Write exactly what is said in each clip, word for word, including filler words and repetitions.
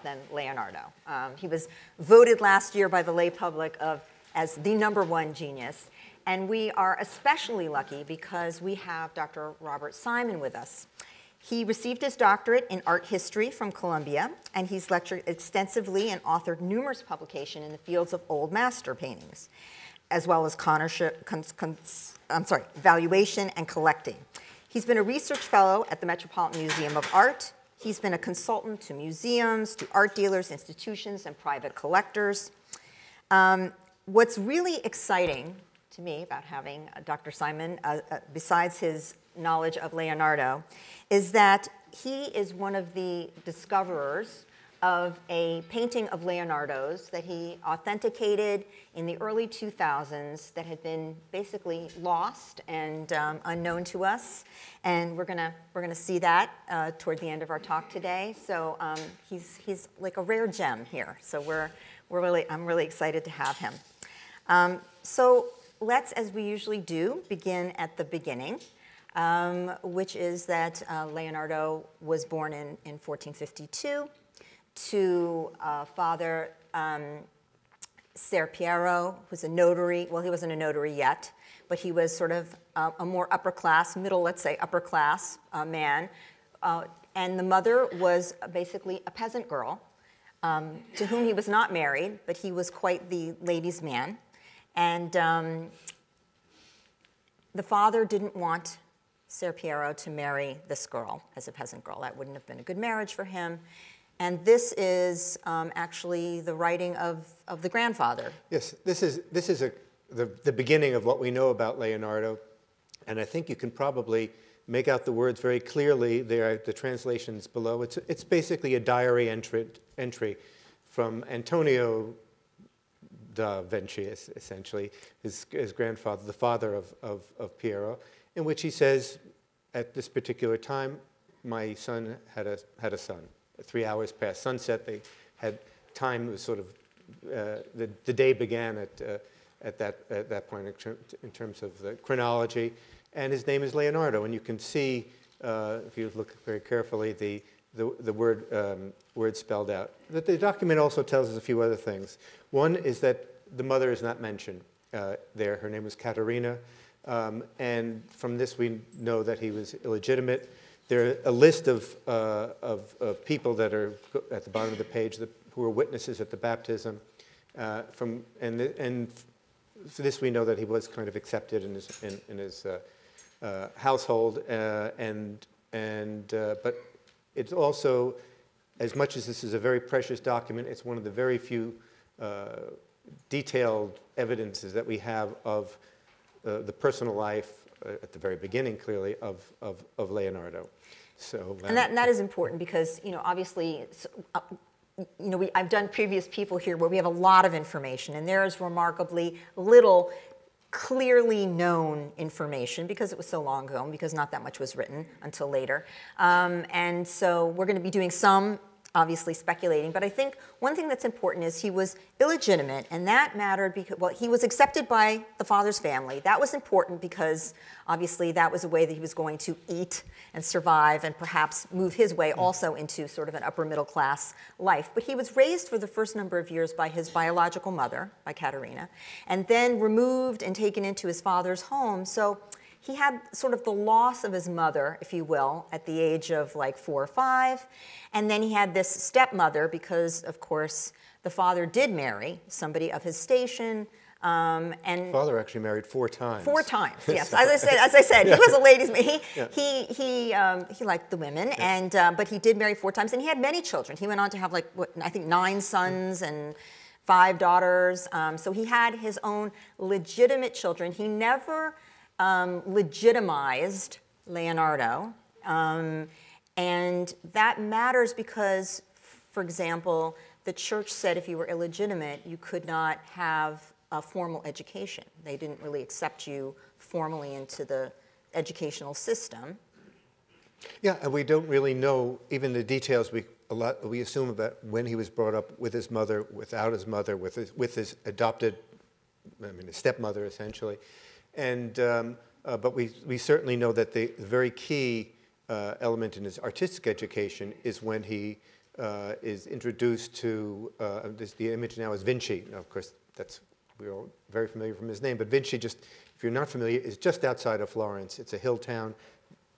about than Leonardo. Um, he was voted last year by the lay public of, as the number one genius. And we are especially lucky because we have Doctor Robert Simon with us. He received his doctorate in art history from Columbia, and he's lectured extensively and authored numerous publications in the fields of old master paintings, as well as connoisseurship, cons, cons, I'm sorry, valuation and collecting. He's been a research fellow at the Metropolitan Museum of Art. He's been a consultant to museums, to art dealers, institutions, and private collectors. Um, what's really exciting to me about having Doctor Simon, uh, uh, besides his knowledge of Leonardo, is that he is one of the discoverers of a painting of Leonardo's that he authenticated in the early two thousands that had been basically lost and um, unknown to us. And we're gonna, we're gonna see that uh, toward the end of our talk today. So um, he's, he's like a rare gem here. So we're, we're really, I'm really excited to have him. Um, so let's, as we usually do, begin at the beginning. Um, which is that uh, Leonardo was born in, in fourteen fifty-two to uh, father um, Ser Piero, who's a notary. Well, he wasn't a notary yet, but he was sort of uh, a more upper class, middle, let's say, upper class uh, man. Uh, and the mother was basically a peasant girl um, to whom he was not married, but he was quite the ladies' man. And um, the father didn't want Ser Piero to marry this girl as a peasant girl. That wouldn't have been a good marriage for him. And this is um, actually the writing of, of the grandfather. Yes, this is, this is a, the, the beginning of what we know about Leonardo. And I think you can probably make out the words very clearly. There are the translations below. It's, it's basically a diary entry, entry from Antonio da Vinci, essentially, his, his grandfather, the father of, of, of Piero, in which he says, at this particular time, my son had a, had a son. Three hours past sunset, they had time, was sort of, uh, the, the day began at, uh, at, that, at that point in, ter in terms of the chronology. And his name is Leonardo. And you can see, uh, if you look very carefully, the, the, the word, um, word spelled out. But the document also tells us a few other things. One is that the mother is not mentioned uh, there. Her name was Caterina. Um, and from this, we know that he was illegitimate. There are a list of, uh, of, of people that are at the bottom of the page that, who were witnesses at the baptism. Uh, from, and th and for this, we know that he was kind of accepted in his, in, in his uh, uh, household. Uh, and, and, uh, but it's also, as much as this is a very precious document, it's one of the very few uh, detailed evidences that we have of Uh, the personal life, uh, at the very beginning, clearly, of, of, of Leonardo. So, um, and, that, and that is important because, you know, obviously, so, uh, you know, we, I've done previous people here where we have a lot of information, and there is remarkably little clearly known information because it was so long ago and because not that much was written until later. Um, and so we're going to be doing some, obviously, speculating. But I think one thing that's important is he was illegitimate, and that mattered because, well, he was accepted by the father's family. That was important because, obviously, that was a way that he was going to eat and survive and perhaps move his way also into sort of an upper middle class life. But he was raised for the first number of years by his biological mother, by Caterina, and then removed and taken into his father's home. So he had sort of the loss of his mother, if you will, at the age of like four or five. And then he had this stepmother because, of course, the father did marry somebody of his station. Um, and father actually married four times. Four times, yes. As I said, as I said, yeah. He was a ladies' man. He yeah. he he, um, he liked the women, yeah. and uh, but he did marry four times, and he had many children. He went on to have like what, I think nine sons mm. and five daughters. Um, so he had his own legitimate children. He never Um, legitimized Leonardo, um, and that matters because, for example, the church said if you were illegitimate, you could not have a formal education. They didn't really accept you formally into the educational system. Yeah, and we don't really know even the details. We a lot we assume about when he was brought up with his mother, without his mother, with his, with his adopted, I mean, his stepmother essentially. And, um, uh, but we, we certainly know that the very key uh, element in his artistic education is when he uh, is introduced to, uh, this, the image now is Vinci. Now, of course, that's, we're all very familiar from his name, but Vinci, just, if you're not familiar, is just outside of Florence. It's a hill town.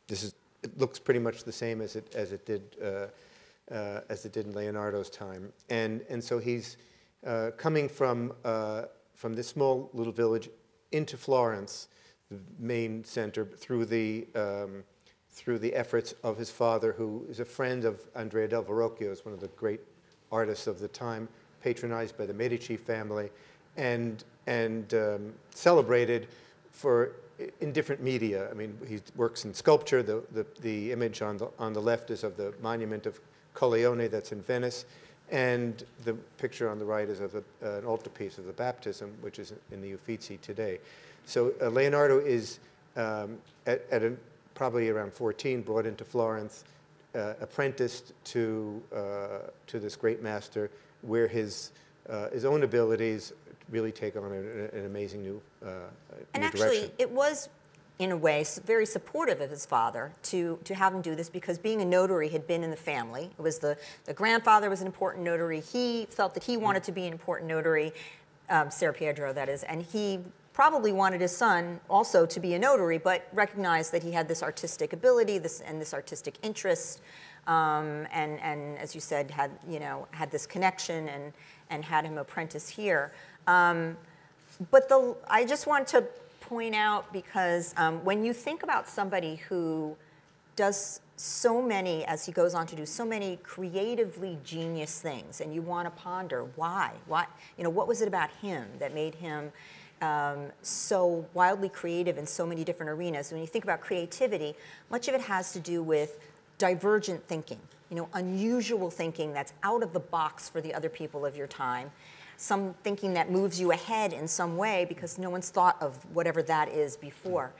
This is, it looks pretty much the same as it, as it did, uh, uh, as it did in Leonardo's time. And, and so he's uh, coming from, uh, from this small little village into Florence, the main center, through the, um, through the efforts of his father, who is a friend of Andrea del Verrocchio, is one of the great artists of the time, patronized by the Medici family, and, and um, celebrated for, in different media. I mean, he works in sculpture. The, the, the image on the, on the left is of the monument of Colleoni that's in Venice, and the picture on the right is of the, uh, an altarpiece of the baptism, which is in the Uffizi today. So uh, Leonardo is, um, at, at a, probably around fourteen, brought into Florence, uh, apprenticed to, uh, to this great master, where his, uh, his own abilities really take on a, an amazing new, uh, and new actually, direction. And actually, it was, in a way, very supportive of his father to, to have him do this, because being a notary had been in the family. It was the, the grandfather was an important notary. He felt that he wanted to be an important notary, um, Ser Piero, that is, and he probably wanted his son also to be a notary, but recognized that he had this artistic ability, this, and this artistic interest, um, and, and as you said, had, you know, had this connection, and, and had him apprentice here. Um, but the, I just want to point out, because um, when you think about somebody who does so many, as he goes on to do, so many creatively genius things, and you want to ponder why, why, you know, what was it about him that made him um, so wildly creative in so many different arenas? When you think about creativity, much of it has to do with divergent thinking, you know, unusual thinking that's out of the box for the other people of your time. Some thinking that moves you ahead in some way because no one's thought of whatever that is before.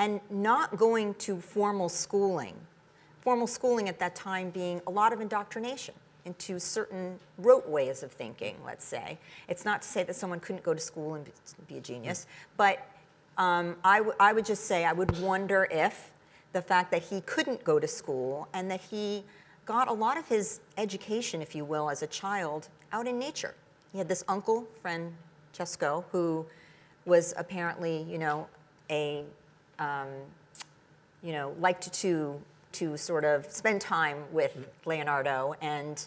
And not going to formal schooling, formal schooling at that time being a lot of indoctrination into certain rote ways of thinking, let's say. It's not to say that someone couldn't go to school and be a genius, but um, I, w I would just say I would wonder if the fact that he couldn't go to school and that he got a lot of his education, if you will, as a child out in nature. He had this uncle, Francesco, who was apparently, you know, a, um, you know, liked to to sort of spend time with Leonardo and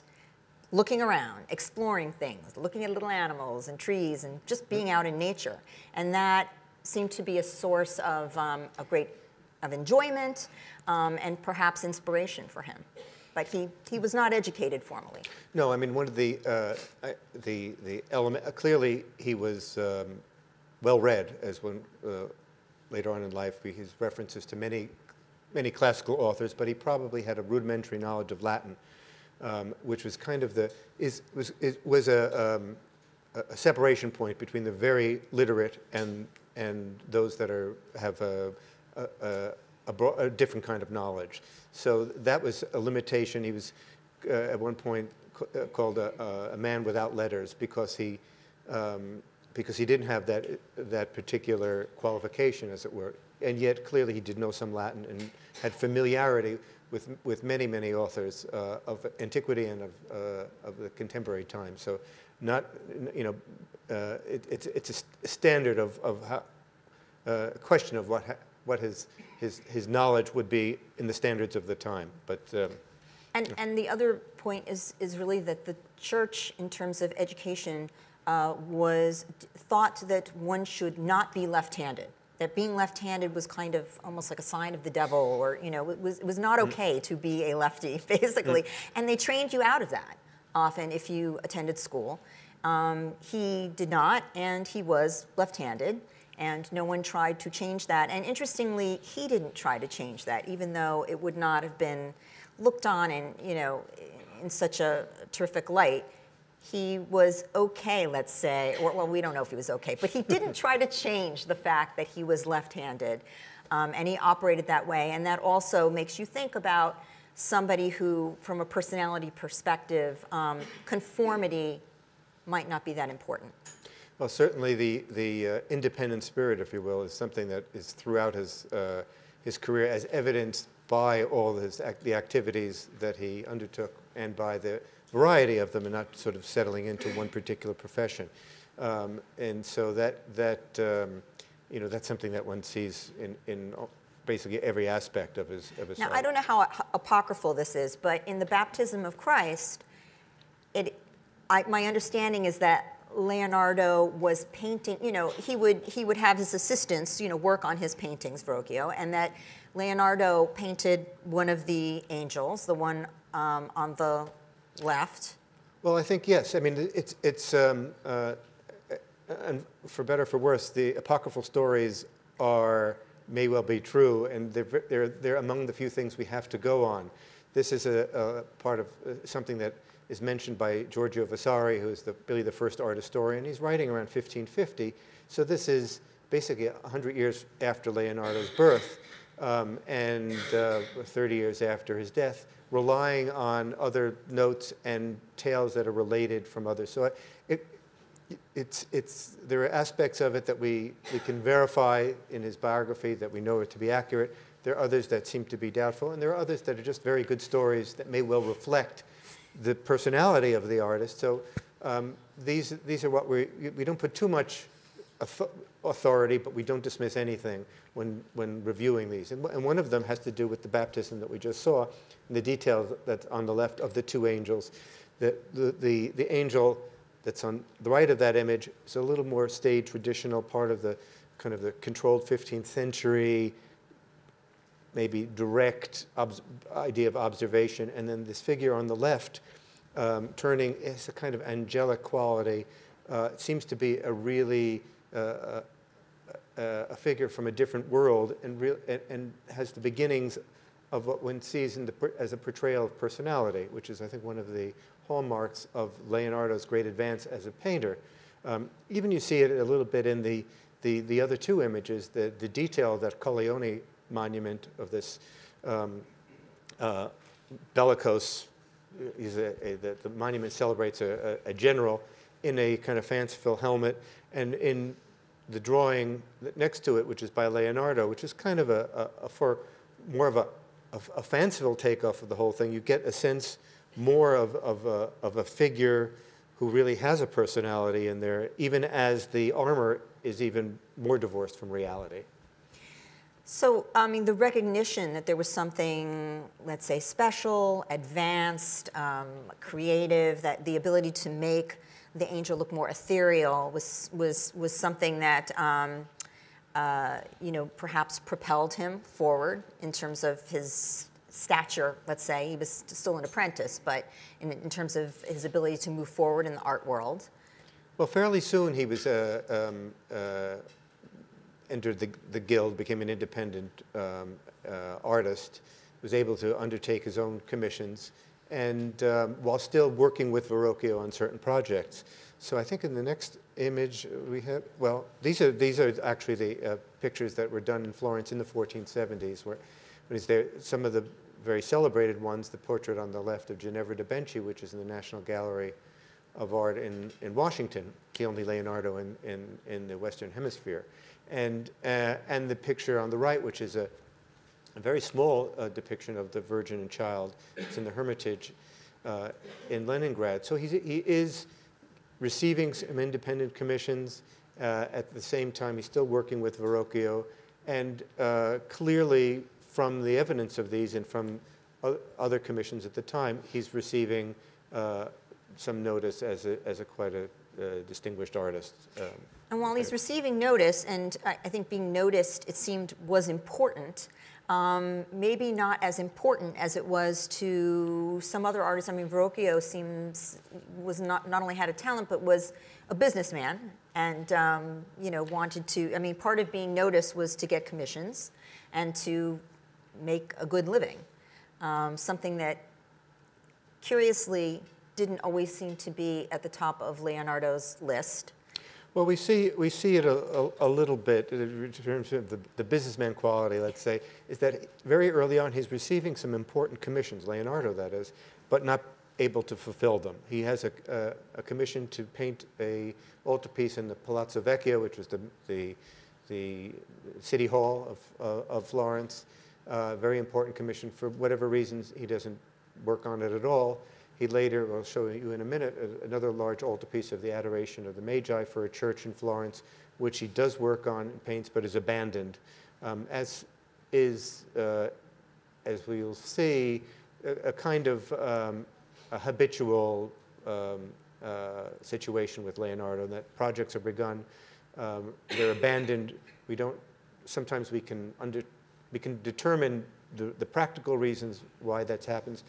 looking around, exploring things, looking at little animals and trees, and just being out in nature. And that seemed to be a source of um, a great of enjoyment um, and perhaps inspiration for him. But he, he was not educated formally. No, I mean, one of the, uh, the, the element, uh, clearly he was um, well-read, as when, uh, later on in life, his references to many, many classical authors, but he probably had a rudimentary knowledge of Latin, um, which was kind of the, is, was, is, was a, um, a separation point between the very literate and, and those that are, have a, a, a A, broad, a different kind of knowledge. So that was a limitation. He was, uh, at one point, uh, called a, a man without letters, because he, um, because he didn't have that, that particular qualification, as it were. And yet, clearly, he did know some Latin and had familiarity with, with many, many authors uh, of antiquity and of, uh, of the contemporary time. So not, you know, uh, it, it's, it's a standard of, of how, uh, a question of what, ha what his, his, his knowledge would be in the standards of the time. But, um, and, and the other point is, is really that the church, in terms of education, uh, was thought that one should not be left-handed, that being left-handed was kind of almost like a sign of the devil, or, you know, it was, it was not okay to be a lefty, basically. And they trained you out of that, often, if you attended school. Um, he did not, and he was left-handed. And no one tried to change that. And interestingly, he didn't try to change that, even though it would not have been looked on in, you know, in such a terrific light. He was okay, let's say, or, well, we don't know if he was okay, but he didn't try to change the fact that he was left-handed. Um, and he operated that way. And that also makes you think about somebody who, from a personality perspective, um, conformity might not be that important. Well, certainly the, the uh, independent spirit, if you will, is something that is throughout his, uh, his career, as evidenced by all his act the activities that he undertook, and by the, variety of them and not sort of settling into one particular profession. Um, and so that, that um, you know, that's something that one sees in, in basically every aspect of his, of his now, art. I don't know how apocryphal this is, but in the Baptism of Christ, it, I, my understanding is that Leonardo was painting, you know, he would, he would have his assistants, you know, work on his paintings, Verrocchio, and that Leonardo painted one of the angels, the one um, on the left. Well, I think, yes. I mean, it's, it's um, uh, and for better or for worse, the apocryphal stories are, may well be true, and they're, they're, they're among the few things we have to go on. This is a, a part of something that is mentioned by Giorgio Vasari, who is the, really the first art historian. He's writing around fifteen fifty, so this is basically a hundred years after Leonardo's birth um, and uh, thirty years after his death, relying on other notes and tales that are related from others. So it, it, it's, it's, there are aspects of it that we, we can verify in his biography that we know are to be accurate. There are others that seem to be doubtful, and there are others that are just very good stories that may well reflect the personality of the artist. So um, these, these are what we, we don't put too much authority, but we don't dismiss anything when, when reviewing these. And, and one of them has to do with the baptism that we just saw, and the details that's on the left of the two angels. The, the, the, the angel that's on the right of that image is a little more staid, traditional part of the kind of the controlled fifteenth century, maybe direct idea of observation, and then this figure on the left um, turning is a kind of angelic quality. Uh, it seems to be a really uh, a, a figure from a different world, and, real, and, and has the beginnings of what one sees in the, as a portrayal of personality, which is, I think, one of the hallmarks of Leonardo's great advance as a painter. Um, even you see it a little bit in the the, the other two images, the, the detail that Colleoni monument of this um, uh, bellicose, is a, a, the, the monument celebrates a, a, a general in a kind of fanciful helmet, and in the drawing next to it, which is by Leonardo, which is kind of a, a, a for more of a, a, a fanciful takeoff of the whole thing, you get a sense more of, of, a, of a figure who really has a personality in there, even as the armor is even more divorced from reality. So, I mean, the recognition that there was something, let's say, special, advanced, um, creative, that the ability to make the angel look more ethereal was, was, was something that, um, uh, you know, perhaps propelled him forward in terms of his stature, let's say. He was still an apprentice, but in, in terms of his ability to move forward in the art world. Well, fairly soon he was a... Uh, um, uh entered the, the guild, became an independent um, uh, artist, was able to undertake his own commissions, and um, while still working with Verrocchio on certain projects. So I think in the next image we have, well, these are, these are actually the uh, pictures that were done in Florence in the fourteen seventies, where is there, some of the very celebrated ones, the portrait on the left of Ginevra de Benci, which is in the National Gallery of Art in, in Washington, the only Leonardo in, in, in the Western Hemisphere. And, uh, and the picture on the right, which is a, a very small uh, depiction of the Virgin and Child. It's in the Hermitage uh, in Leningrad. So he's, he is receiving some independent commissions. Uh, at the same time, he's still working with Verrocchio. And uh, clearly, from the evidence of these and from other commissions at the time, he's receiving uh, some notice as, a, as a quite a uh, distinguished artist. Um, And while he's receiving notice, and I think being noticed, it seemed, was important, um, maybe not as important as it was to some other artists. I mean, Verrocchio seems, was not, not only had a talent, but was a businessman and, um, you know, wanted to, I mean, part of being noticed was to get commissions and to make a good living. Um, something that, curiously, didn't always seem to be at the top of Leonardo's list. Well, we see, we see it a, a, a little bit in terms of the, the businessman quality, let's say, is that very early on he's receiving some important commissions, Leonardo that is, but not able to fulfill them. He has a, a, a commission to paint an altarpiece in the Palazzo Vecchio, which was the, the, the city hall of, uh, of Florence, a uh, very important commission. For whatever reasons, he doesn't work on it at all. He later, I'll show you in a minute, another large altarpiece of the Adoration of the Magi for a church in Florence, which he does work on and paints, but is abandoned. Um, as is, uh, as we will see, a, a kind of um, a habitual um, uh, situation with Leonardo, that projects are begun, um, they're abandoned. We don't. Sometimes we can under, we can determine the, the practical reasons why that happens.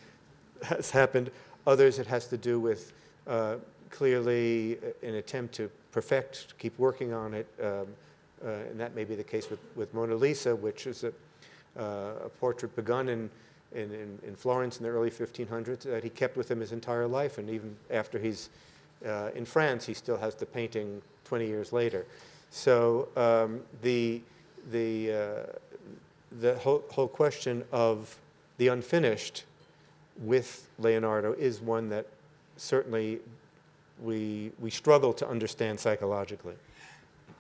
Has happened. Others, it has to do with uh, clearly an attempt to perfect, to keep working on it, um, uh, and that may be the case with, with Mona Lisa, which is a, uh, a portrait begun in, in, in Florence in the early fifteen hundreds that he kept with him his entire life, and even after he's uh, in France, he still has the painting twenty years later. So um, the, the, uh, the whole, whole question of the unfinished with Leonardo is one that certainly we, we struggle to understand psychologically.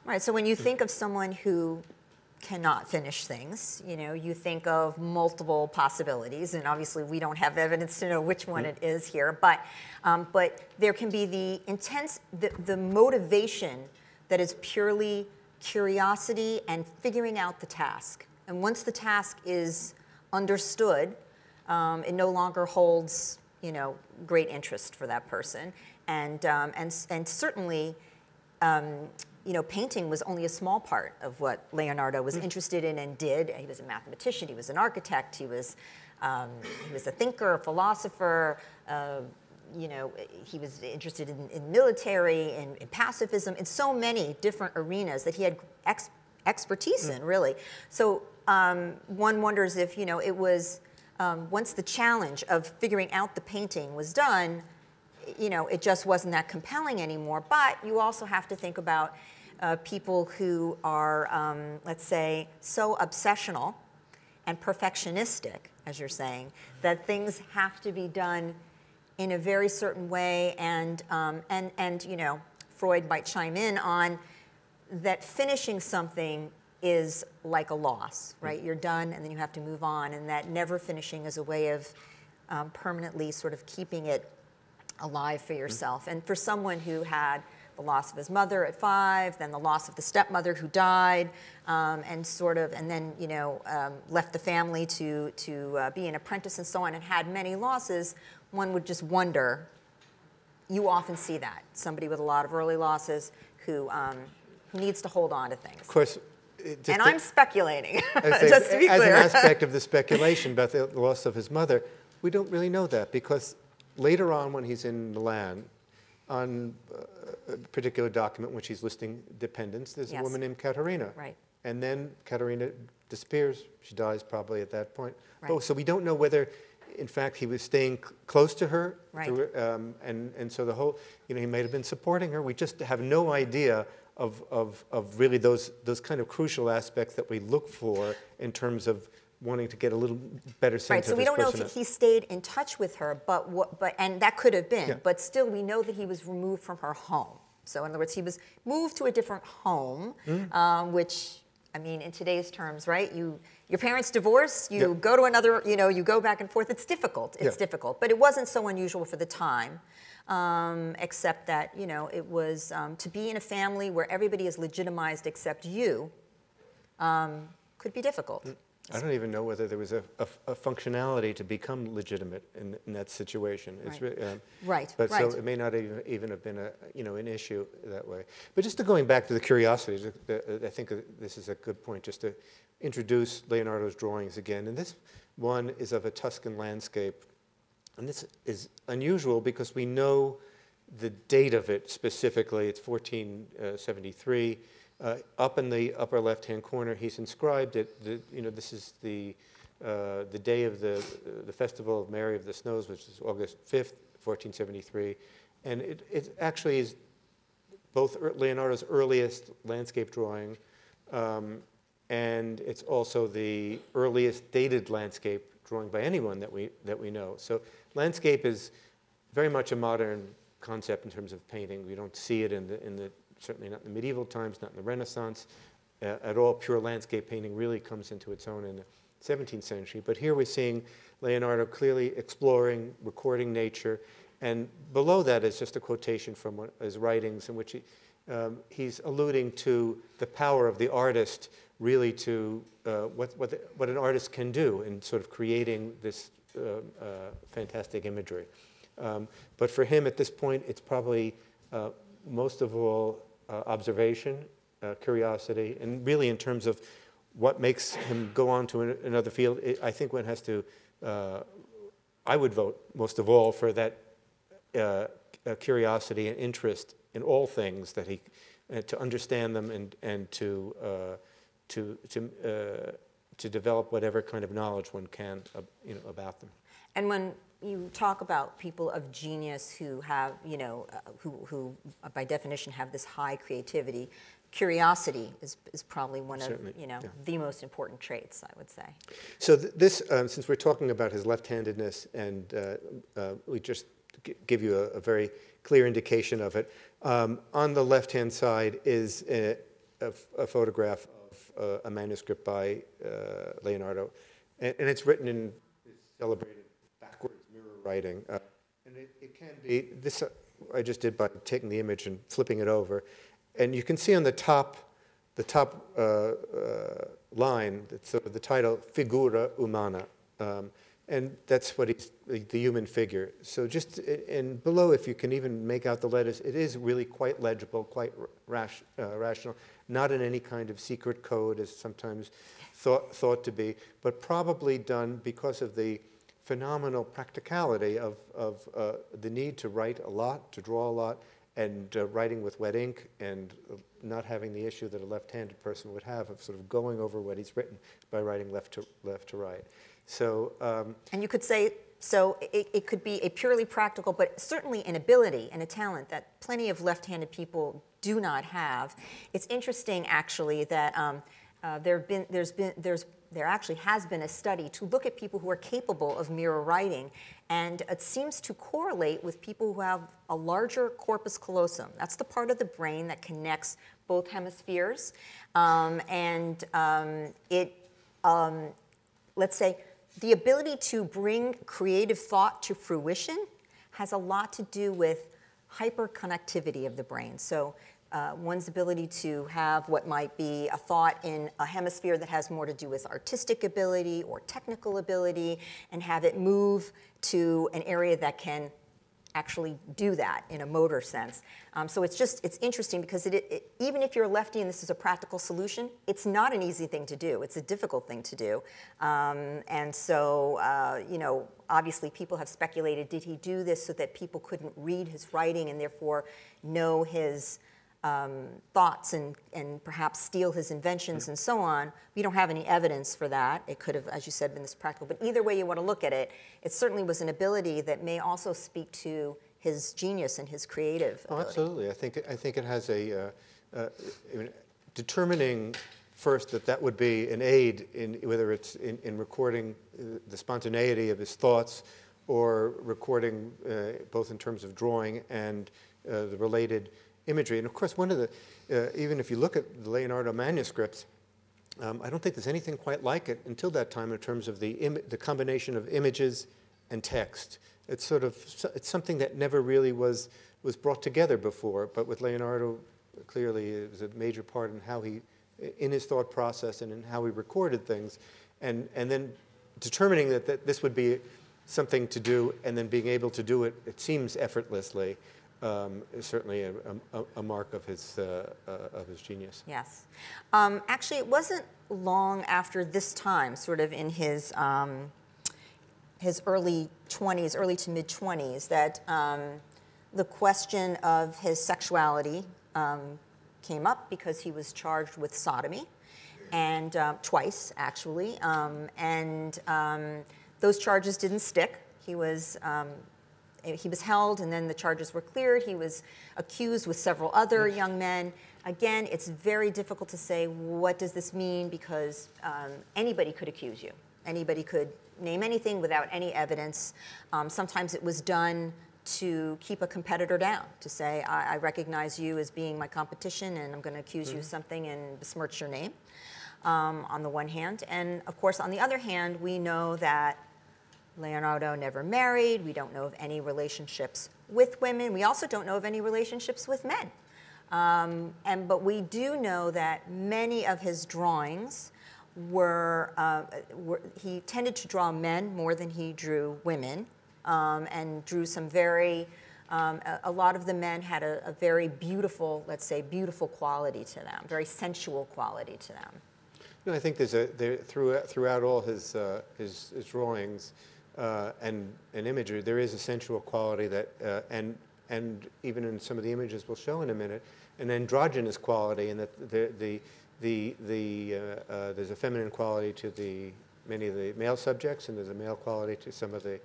Right, so when you think of someone who cannot finish things, you know, you think of multiple possibilities, and obviously we don't have evidence to know which one it is here, but, um, but there can be the intense, the, the motivation that is purely curiosity and figuring out the task. And once the task is understood, Um, it no longer holds, you know, great interest for that person, and um, and and certainly, um, you know, painting was only a small part of what Leonardo was interested in and did. He was a mathematician. He was an architect. He was um, he was a thinker, a philosopher. Uh, you know, he was interested in, in military and in pacifism, in so many different arenas that he had ex expertise in, really. So um, one wonders if, you know, it was. Um, once the challenge of figuring out the painting was done, you know, it just wasn't that compelling anymore. But you also have to think about uh, people who are, um, let's say, so obsessional and perfectionistic, as you're saying, that things have to be done in a very certain way. And, um, and, and you know, Freud might chime in on that finishing something is like a loss, right? You're done and then you have to move on, and that never finishing is a way of um, permanently sort of keeping it alive for yourself. Mm-hmm. And for someone who had the loss of his mother at five, then the loss of the stepmother who died, um, and sort of, and then, you know, um, left the family to, to uh, be an apprentice and so on, and had many losses, one would just wonder, you often see that, somebody with a lot of early losses who, um, who needs to hold on to things. Of course. Just and I'm to, speculating, say, just to be as clear. As an aspect of the speculation about the loss of his mother, we don't really know that, because later on when he's in Milan, on a particular document which he's listing dependents, there's yes. a woman named Caterina. Right. And then Caterina disappears. She dies probably at that point. Right. Oh, so we don't know whether, in fact, he was staying close to her. Right. Through, um, and, and so the whole, you know, he might have been supporting her. We just have no idea Of, of, of really those, those kind of crucial aspects that we look for in terms of wanting to get a little better sense of his personality. Right, so we don't know if he stayed in touch with her, but what, but, and that could have been, yeah. but still we know that he was removed from her home. So in other words, he was moved to a different home, mm. um, which, I mean, in today's terms, right, you, your parents divorce, you yep. go to another, you know, you go back and forth, it's difficult, it's yep. difficult, but it wasn't so unusual for the time. Um, except that, you know, it was um, to be in a family where everybody is legitimized except you um, could be difficult. I don't even know whether there was a, a, a functionality to become legitimate in, in that situation. It's right. Um, right. But right. so it may not even, even have been a, you know, an issue that way. But just to going back to the curiosity, I think this is a good point just to introduce Leonardo's drawings again. And this one is of a Tuscan landscape. And this is unusual because we know the date of it specifically. It's fourteen seventy-three. Uh, up in the upper left-hand corner, he's inscribed it. The, you know, this is the uh, the day of the uh, the festival of Mary of the Snows, which is August fifth, fourteen seventy-three, and it it actually is both Leonardo's earliest landscape drawing, um, and it's also the earliest dated landscape drawing by anyone that we that we know. So landscape is very much a modern concept in terms of painting. We don't see it in the in the certainly not in the medieval times, not in the Renaissance uh, at all. Pure landscape painting really comes into its own in the seventeenth century. But here we're seeing Leonardo clearly exploring, recording nature, And below that is just a quotation from one of his writings in which he, um, he's alluding to the power of the artist really to uh, what, what, the, what an artist can do in sort of creating this uh, uh, fantastic imagery. Um, but for him at this point, it's probably uh, most of all uh, observation, uh, curiosity, and really in terms of what makes him go on to an, another field, it, I think one has to, uh, I would vote most of all for that uh, uh, curiosity and interest in all things that he, uh, to understand them and, and to, uh, to, to, uh, to develop whatever kind of knowledge one can uh, you know, about them. And when you talk about people of genius who have, you know, uh, who, who uh, by definition have this high creativity, curiosity is, is probably one Certainly, of, you know, yeah. the most important traits, I would say. So th this, um, since we're talking about his left-handedness, and uh, uh, we just g give you a, a very clear indication of it, um, on the left-hand side is a, a, a photograph of uh, a manuscript by uh, Leonardo, and, and it's written in celebrated backwards mirror writing. Uh, and it, it can be, this uh, I just did by taking the image and flipping it over. And you can see on the top, the top uh, uh, line, that's sort of the title, Figura Humana. Um, and that's what he's, the, the human figure. So just, and below, if you can even make out the letters, it is really quite legible, quite rash, uh, rational, not in any kind of secret code as sometimes thought, thought to be, but probably done because of the phenomenal practicality of, of uh, the need to write a lot, to draw a lot, and uh, writing with wet ink and uh, not having the issue that a left-handed person would have of sort of going over what he's written by writing left to, left to right. So, um, and you could say, so it, it could be a purely practical, but certainly an ability and a talent that plenty of left-handed people do not have. It's interesting, actually, that um, uh, there have been, there's been, there's there actually has been a study to look at people who are capable of mirror writing, and it seems to correlate with people who have a larger corpus callosum. That's the part of the brain that connects both hemispheres, um, and um, it, um, let's say, the ability to bring creative thought to fruition has a lot to do with hyperconnectivity of the brain. So. Uh, one's ability to have what might be a thought in a hemisphere that has more to do with artistic ability or technical ability, and have it move to an area that can actually do that in a motor sense. Um, so it's just, it's interesting because it, it, even if you're a lefty and this is a practical solution, it's not an easy thing to do. It's a difficult thing to do. Um, and so, uh, you know, obviously people have speculated, did he do this so that people couldn't read his writing and therefore know his Um, thoughts and, and perhaps steal his inventions and so on. We don't have any evidence for that. It could have, as you said, been this practical. But either way you want to look at it, it certainly was an ability that may also speak to his genius and his creative ability. Oh, absolutely. I think, I think it has a, uh, uh, determining first that that would be an aid in whether it's in, in recording the spontaneity of his thoughts or recording uh, both in terms of drawing and uh, the related imagery. And of course, one of the, uh, even if you look at the Leonardo manuscripts, um, I don't think there's anything quite like it until that time in terms of the, im the combination of images and text. It's sort of, it's something that never really was, was brought together before, but with Leonardo, clearly it was a major part in how he, in his thought process and in how he recorded things, and, and then determining that, that this would be something to do and then being able to do it, it seems effortlessly. Um, is certainly a, a, a mark of his, uh, uh, of his genius. Yes. Um, actually, it wasn't long after this time, sort of in his, um, his early twenties, early to mid-twenties, that um, the question of his sexuality um, came up because he was charged with sodomy, and uh, twice, actually. Um, and um, those charges didn't stick. He was... Um, He was held, and then the charges were cleared. He was accused with several other young men. Again, it's very difficult to say what does this mean, because um, anybody could accuse you. Anybody could name anything without any evidence. Um, sometimes it was done to keep a competitor down, to say, I, I recognize you as being my competition, and I'm going to accuse mm-hmm. you of something and besmirch your name, um, on the one hand. And, of course, on the other hand, we know that Leonardo never married. We don't know of any relationships with women. We also don't know of any relationships with men. Um, and, but we do know that many of his drawings were, uh, were, he tended to draw men more than he drew women, um, and drew some very, um, a, a lot of the men had a, a very beautiful, let's say, beautiful quality to them, very sensual quality to them. You know, I think there's a, there, throughout, throughout all his, uh, his, his drawings uh, and, and imagery, there is a sensual quality that, uh, and, and even in some of the images we'll show in a minute, an androgynous quality, and that the the the the uh, uh, there's a feminine quality to the many of the male subjects, and there's a male quality to some of the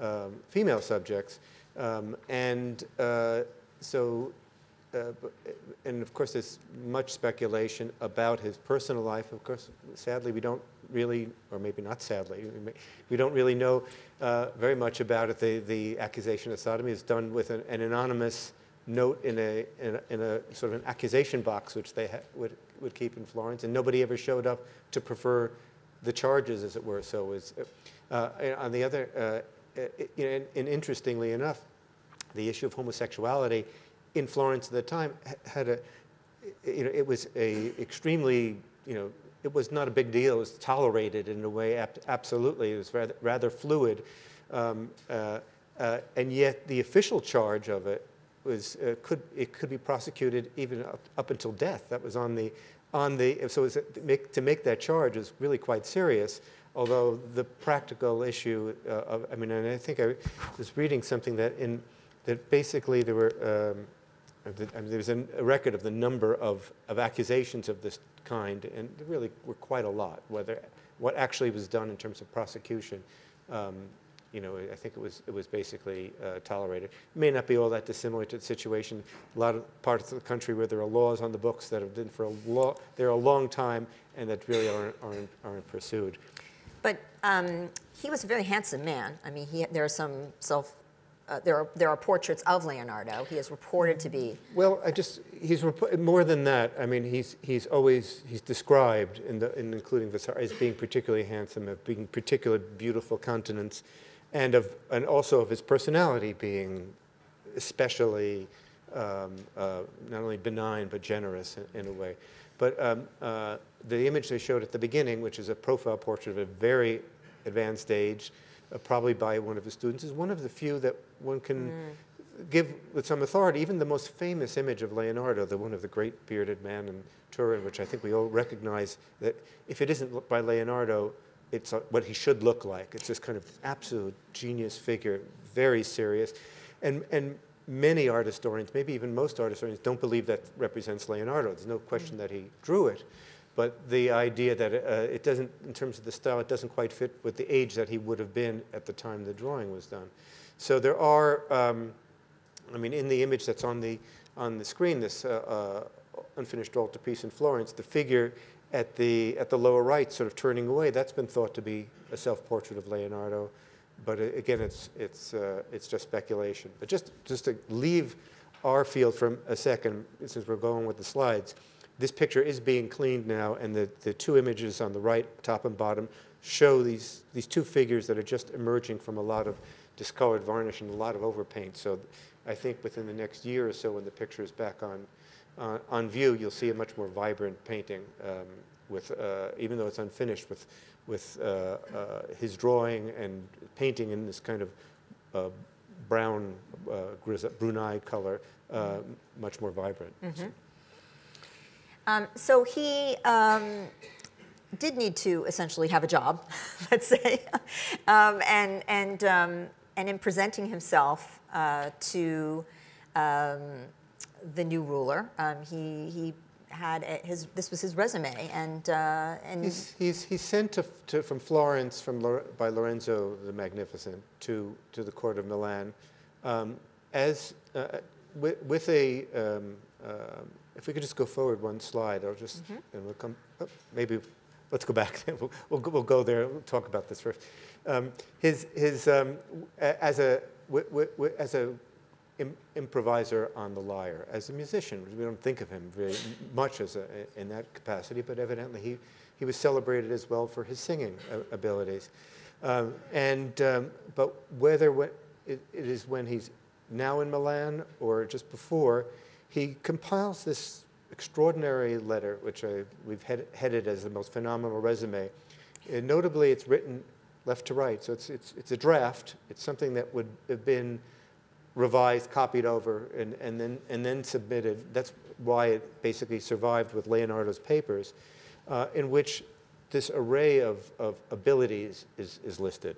um, female subjects, um, and uh, so uh, and of course there's much speculation about his personal life. Of course, sadly we don't really, or maybe not sadly, we, may, we don't really know uh, very much about it. The, the accusation of sodomy is done with an, an anonymous note in a, in a, in a sort of an accusation box, which they ha would, would keep in Florence, and nobody ever showed up to prefer the charges, as it were. So it was, uh, on the other, uh, it, you know, and, and interestingly enough, the issue of homosexuality in Florence at the time had a, you know, it was a extremely, you know, it was not a big deal. It was tolerated in a way, absolutely. It was rather, rather fluid. Um, uh, uh, and yet the official charge of it was, uh, could, it could be prosecuted even up, up until death. That was on the, on the so it was, to, make, to make that charge is really quite serious, although the practical issue uh, of, I mean, and I think I was reading something that in, that basically there were, um, I mean, there's a record of the number of, of accusations of this kind, and there really were quite a lot. Whether what actually was done in terms of prosecution, um, you know, I think it was it was basically uh, tolerated. It may not be all that dissimilar to the situation a lot of parts of the country where there are laws on the books that have been for a long there a long time and that really aren't aren't, aren't pursued. But um, he was a very handsome man. I mean, he, there are some self. Uh, there are there are portraits of Leonardo. He is reported to be. Well, I just he's more than that. I mean, he's he's always he's described in the in including Vasari as being particularly handsome, of being particularly beautiful countenance, and of and also of his personality being especially um, uh, not only benign but generous in, in a way. But um, uh, the image they showed at the beginning, which is a profile portrait of a very advanced age, Uh, probably by one of his students, is one of the few that one can mm. give with some authority. Even the most famous image of Leonardo, the one of the great bearded man in Turin, which I think we all recognize that if it isn't by Leonardo, it's uh, what he should look like. It's this kind of absolute genius figure, very serious. And, and many art historians, maybe even most art historians, don't believe that represents Leonardo. There's no question mm. that he drew it. But the idea that uh, it doesn't, in terms of the style, it doesn't quite fit with the age that he would have been at the time the drawing was done. So there are, um, I mean, in the image that's on the, on the screen, this uh, uh, unfinished altarpiece in Florence, the figure at the, at the lower right sort of turning away, that's been thought to be a self-portrait of Leonardo. But uh, again, it's, it's, uh, it's just speculation. But just, just to leave our field for a second, since we're going with the slides, this picture is being cleaned now, and the, the two images on the right, top and bottom, show these, these two figures that are just emerging from a lot of discolored varnish and a lot of overpaint. So I think within the next year or so, when the picture is back on, uh, on view, you'll see a much more vibrant painting, um, with, uh, even though it's unfinished, with, with uh, uh, his drawing and painting in this kind of uh, brown, uh, brunei color, uh, much more vibrant. Mm-hmm. So. Um, so he um, did need to essentially have a job, let's say, um, and and um, and in presenting himself uh, to um, the new ruler, um, he he had a, his this was his resume, and uh, and he's he's, he's sent to, to from Florence from by Lorenzo the Magnificent to to the court of Milan, um, as uh, with, with a. Um, uh, If we could just go forward one slide, I'll just, mm-hmm. and we'll come, oh, maybe, let's go back. we'll, we'll, we'll go there, we'll talk about this first. Um, his, his um, as a, w w as a im improviser on the lyre, as a musician, we don't think of him very much as a, in that capacity, but evidently he, he was celebrated as well for his singing abilities. Um, and um, but whether what it, it is when he's now in Milan or just before, he compiles this extraordinary letter, which I, we've head, headed as the most phenomenal resume. And notably, it's written left to right, so it's, it's, it's a draft. It's something that would have been revised, copied over, and, and, then, and then submitted. That's why it basically survived with Leonardo's papers, uh, in which this array of, of abilities is, is listed.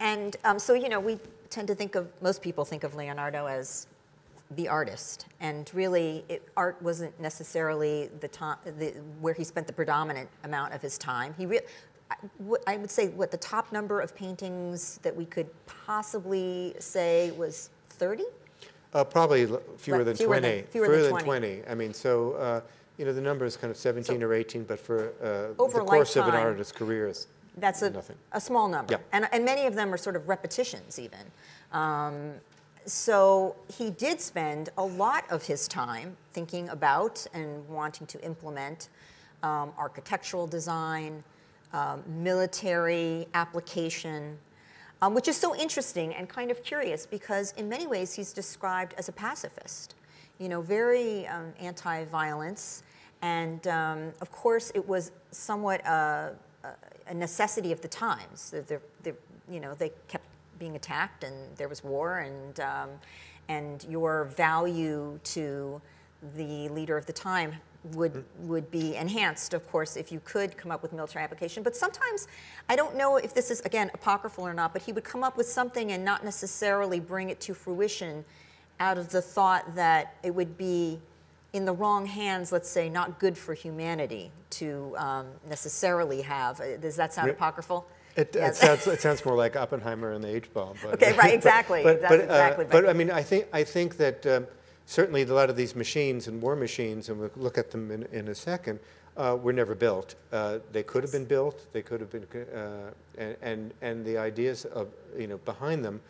And um, so, you know, we tend to think of, most people think of Leonardo as the artist, and really it, art wasn't necessarily the top, the, where he spent the predominant amount of his time. He re I, I would say what the top number of paintings that we could possibly say was thirty? Uh, probably fewer than fewer twenty. Than, fewer fewer than, than twenty. twenty. I mean, so, uh, you know, the number is kind of seventeen so or eighteen, but for uh, over the course lifetime, of an artist's career is that's a, nothing. a small number. Yeah. And, and many of them are sort of repetitions even. Um, So he did spend a lot of his time thinking about and wanting to implement um, architectural design, um, military application, um, which is so interesting and kind of curious because in many ways he's described as a pacifist, you know, very um, anti-violence. And um, of course it was somewhat a, a necessity of the times. They're, they're, you know, they kept being attacked, and there was war, and um, and your value to the leader of the time would would be enhanced, of course, if you could come up with military application. But sometimes, I don't know if this is again apocryphal or not, but he would come up with something and not necessarily bring it to fruition, out of the thought that it would be in the wrong hands, let's say, not good for humanity to um, necessarily have. Does that sound apocryphal? It, yes. it, sounds, it sounds more like Oppenheimer and the H-bomb. But, okay, right, exactly. But, but, That's but, uh, exactly but I mean, I think, I think that um, certainly a lot of these machines and war machines, and we'll look at them in, in a second, uh, were never built. Uh, they could yes. have been built. They could have been, uh, and, and and the ideas of you know behind them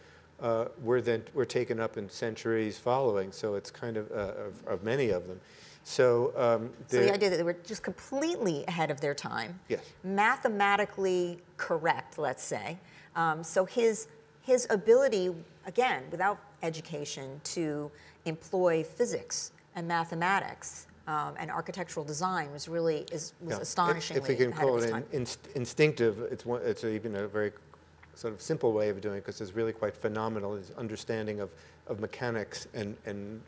uh, were then were taken up in centuries following. So it's kind of uh, of, of many of them. So, um, the, so the idea that they were just completely ahead of their time, yes. mathematically correct, let's say. Um, so his, his ability, again, without education, to employ physics and mathematics um, and architectural design was really is, was yeah. astonishingly ahead of his time. If we can call it an inst instinctive, it's, one, it's even a very sort of simple way of doing it because it's really quite phenomenal, his understanding of, of mechanics and, and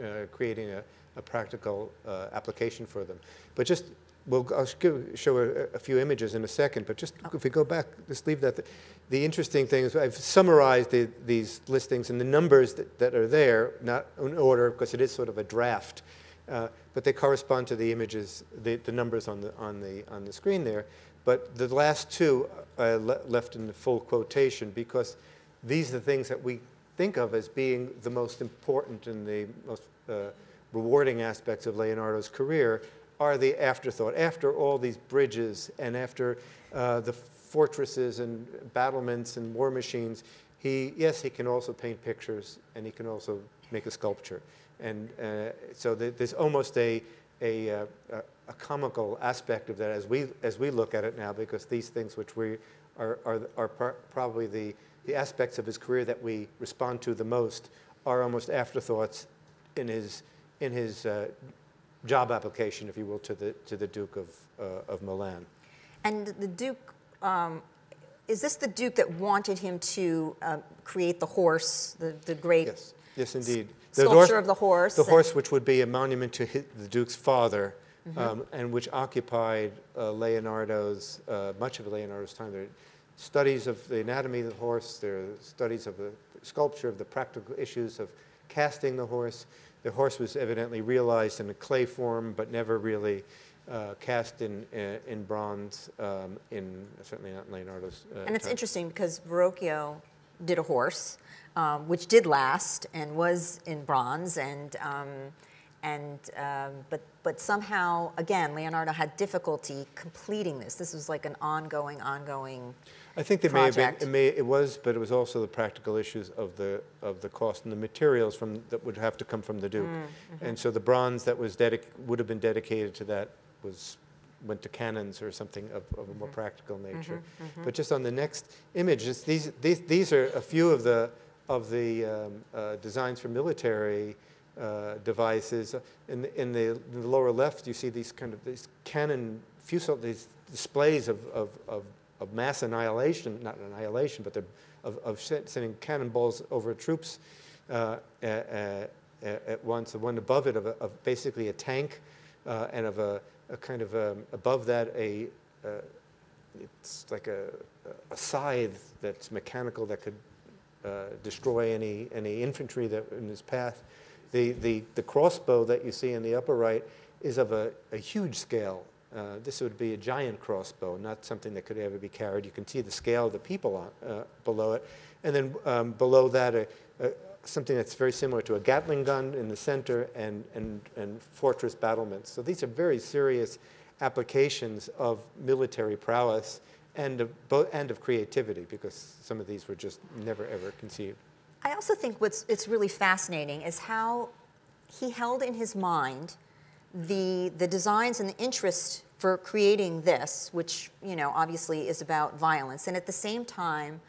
uh, creating a a practical uh, application for them. But just, we'll I'll show a, a few images in a second, but just oh. if we go back, just leave that. Th the interesting thing is I've summarized the, these listings and the numbers that, that are there, not in order, because it is sort of a draft, uh, but they correspond to the images, the, the numbers on the, on, the, on the screen there. But the last two I le left in the full quotation because these are the things that we think of as being the most important and the most uh, rewarding aspects of Leonardo's career are the afterthought. After all these bridges and after uh, the fortresses and battlements and war machines, he, yes, he can also paint pictures and he can also make a sculpture. And uh, so there's almost a, a, a, a comical aspect of that as we, as we look at it now because these things which we are, are, are pr probably the, the aspects of his career that we respond to the most are almost afterthoughts in his in his uh, job application, if you will, to the, to the Duke of, uh, of Milan. And the Duke, um, is this the Duke that wanted him to uh, create the horse, the, the great yes. Yes, indeed. The sculpture horse, of the horse? The horse, which would be a monument to his, the Duke's father, mm-hmm. um, and which occupied uh, Leonardo's, uh, much of Leonardo's time. There are studies of the anatomy of the horse, there are studies of the sculpture, of the practical issues of casting the horse. The horse was evidently realized in a clay form, but never really uh, cast in in, in bronze. Um, in certainly not in Leonardo's. Uh, and it's time. Interesting because Verrocchio did a horse, um, which did last and was in bronze, and um, and um, but but somehow again Leonardo had difficulty completing this. This was like an ongoing, ongoing. I think there may have been, it, may, it was, but it was also the practical issues of the of the cost and the materials from that would have to come from the Duke, mm, mm-hmm. and so the bronze that was dedic would have been dedicated to that was went to canons or something of, of a more mm-hmm. practical nature. Mm-hmm, mm-hmm. But just on the next image, these, these, these are a few of the, of the um, uh, designs for military uh, devices. In, in, the, in the lower left, you see these kind of these cannon fusils, these displays of, of, of, of mass annihilation, not annihilation, but of, of sending cannonballs over troops uh, at, at once. The one above it of, a, of basically a tank uh, and of a A kind of um, above that a uh, it's like a, a scythe that's mechanical that could uh, destroy any any infantry that in its path. The the the crossbow that you see in the upper right is of a, a huge scale. Uh, this would be a giant crossbow, not something that could ever be carried. You can see the scale of the people on, uh, below it, and then um, below that a, a something that's very similar to a Gatling gun in the center and, and, and fortress battlements. So these are very serious applications of military prowess and of, and of creativity, because some of these were just never, ever conceived. I also think what's it's really fascinating is how he held in his mind the, the designs and the interest for creating this, which, you know, obviously is about violence, and at the same time,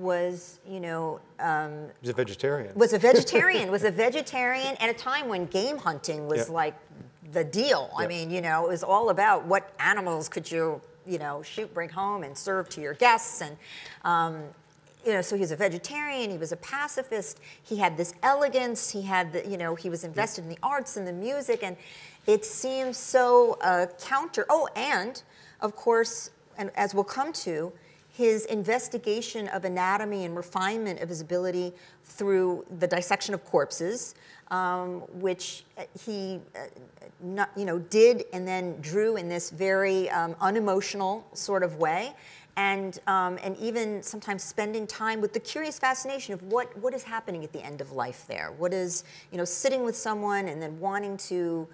was, you know... Um, was a vegetarian. Was a vegetarian, was a vegetarian at a time when game hunting was yep. like the deal. Yep. I mean, you know, it was all about what animals could you, you know, shoot, bring home and serve to your guests. And, um, you know, so he was a vegetarian, he was a pacifist, he had this elegance, he had, the, you know, he was invested yep. in the arts and the music, and it seems so uh, counter... Oh, and, of course, and as we'll come to, his investigation of anatomy and refinement of his ability through the dissection of corpses, um, which he uh, not, you know, did and then drew in this very um, unemotional sort of way, and, um, and even sometimes spending time with the curious fascination of what, what is happening at the end of life there. What is, you know, sitting with someone and then wanting to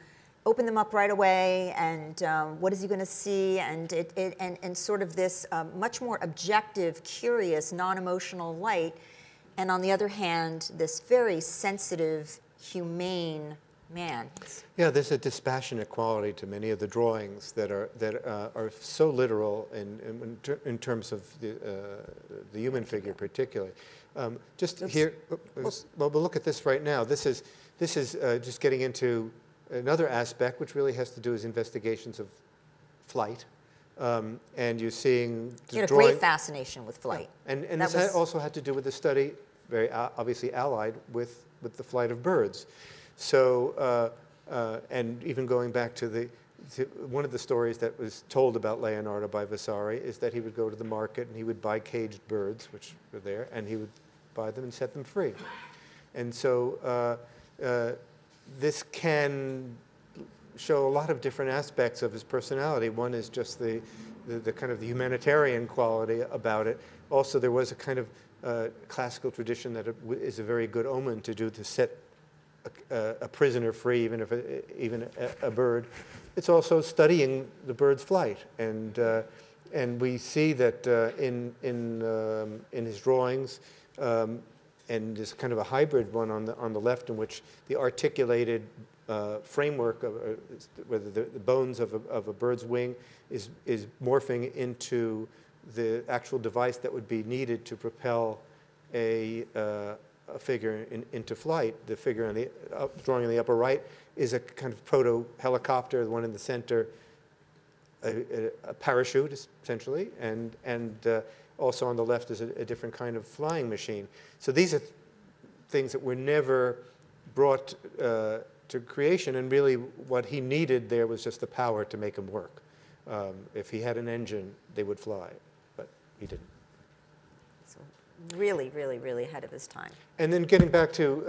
open them up right away, and um, what is he going to see, and, it, it, and, and sort of this um, much more objective, curious, non-emotional light, and on the other hand, this very sensitive, humane man. Yeah, there's a dispassionate quality to many of the drawings that are, that, uh, are so literal in, in, ter in terms of the, uh, the human figure particularly. Um, just Oops. here, well, we'll look at this right now. This is, this is uh, just getting into another aspect, which really has to do with investigations of flight, um, and you're seeing you had a great fascination with flight, yeah. and and this was... had also had to do with the study, very obviously allied with with the flight of birds. So uh, uh, and even going back to the to one of the stories that was told about Leonardo by Vasari is that he would go to the market and he would buy caged birds, which were there, and he would buy them and set them free, and so. Uh, uh, This can show a lot of different aspects of his personality. One is just the, the, the kind of the humanitarian quality about it. Also, there was a kind of uh, classical tradition that it w is a very good omen to do, to set a, a prisoner free, even if it, even a, a bird. It's also studying the bird's flight, and uh, and we see that uh, in in um, in his drawings. Um, And there's kind of a hybrid one on the on the left, in which the articulated uh, framework, of, uh, whether the, the bones of a, of a bird's wing, is is morphing into the actual device that would be needed to propel a, uh, a figure in, into flight. The figure on the up, drawing in the upper right is a kind of proto helicopter. The one in the center, a, a, a parachute essentially, and and. Uh, Also on the left is a, a different kind of flying machine. So these are th things that were never brought uh, to creation, and really what he needed there was just the power to make them work. Um, if he had an engine, they would fly, but he didn't. So really, really, really ahead of his time. And then getting back to uh,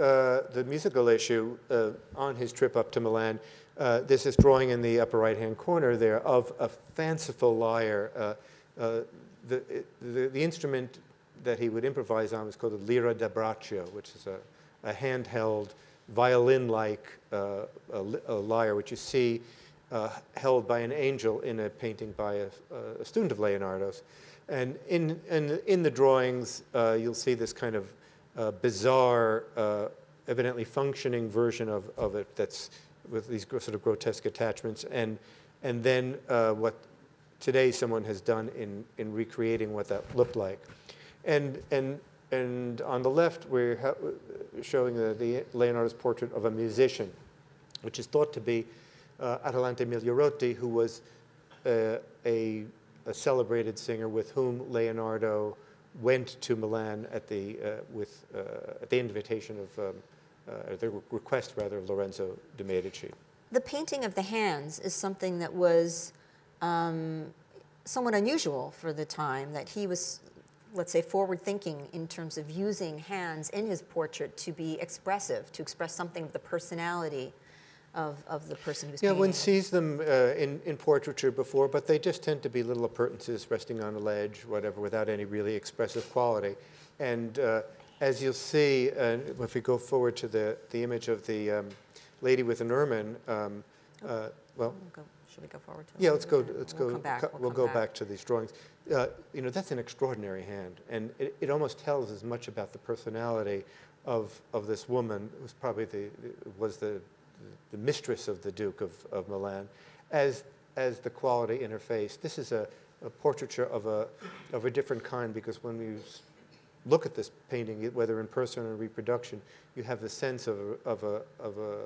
the musical issue, uh, on his trip up to Milan, uh, this is drawing in the upper right-hand corner there of a fanciful lyre. Uh, uh, The, the, the instrument that he would improvise on was called the Lira da Braccio, which is a, a handheld, violin-like uh, a, a lyre, which you see uh, held by an angel in a painting by a, a student of Leonardo's. And in, in, in the drawings, uh, you'll see this kind of uh, bizarre, uh, evidently functioning version of, of it that's with these sort of grotesque attachments. And and then uh, what today someone has done in, in recreating what that looked like. And, and, and on the left, we're showing the, the Leonardo's portrait of a musician, which is thought to be uh, Atalante Migliorotti, who was uh, a, a celebrated singer with whom Leonardo went to Milan at the, uh, with, uh, at the invitation of, um, uh, the request rather, of Lorenzo de Medici. The painting of the hands is something that was um, somewhat unusual for the time, that he was, let's say, forward-thinking in terms of using hands in his portrait to be expressive, to express something of the personality of, of the person who's painting. Yeah, one sees them uh, in, in portraiture before, but they just tend to be little appurtenances resting on a ledge, whatever, without any really expressive quality. And uh, as you'll see, uh, if we go forward to the, the image of the um, lady with an ermine, um, uh, well, should we go forward to it? Yeah, let's go. Let's go. We'll go back, we'll we'll go back. back to these drawings. Uh, you know, that's an extraordinary hand, and it, it almost tells as much about the personality of of this woman, who was probably the was the the mistress of the Duke of, of Milan, as as the quality in her face. This is a, a portraiture of a of a different kind, because when we look at this painting, whether in person or reproduction, you have the sense of a, of a of a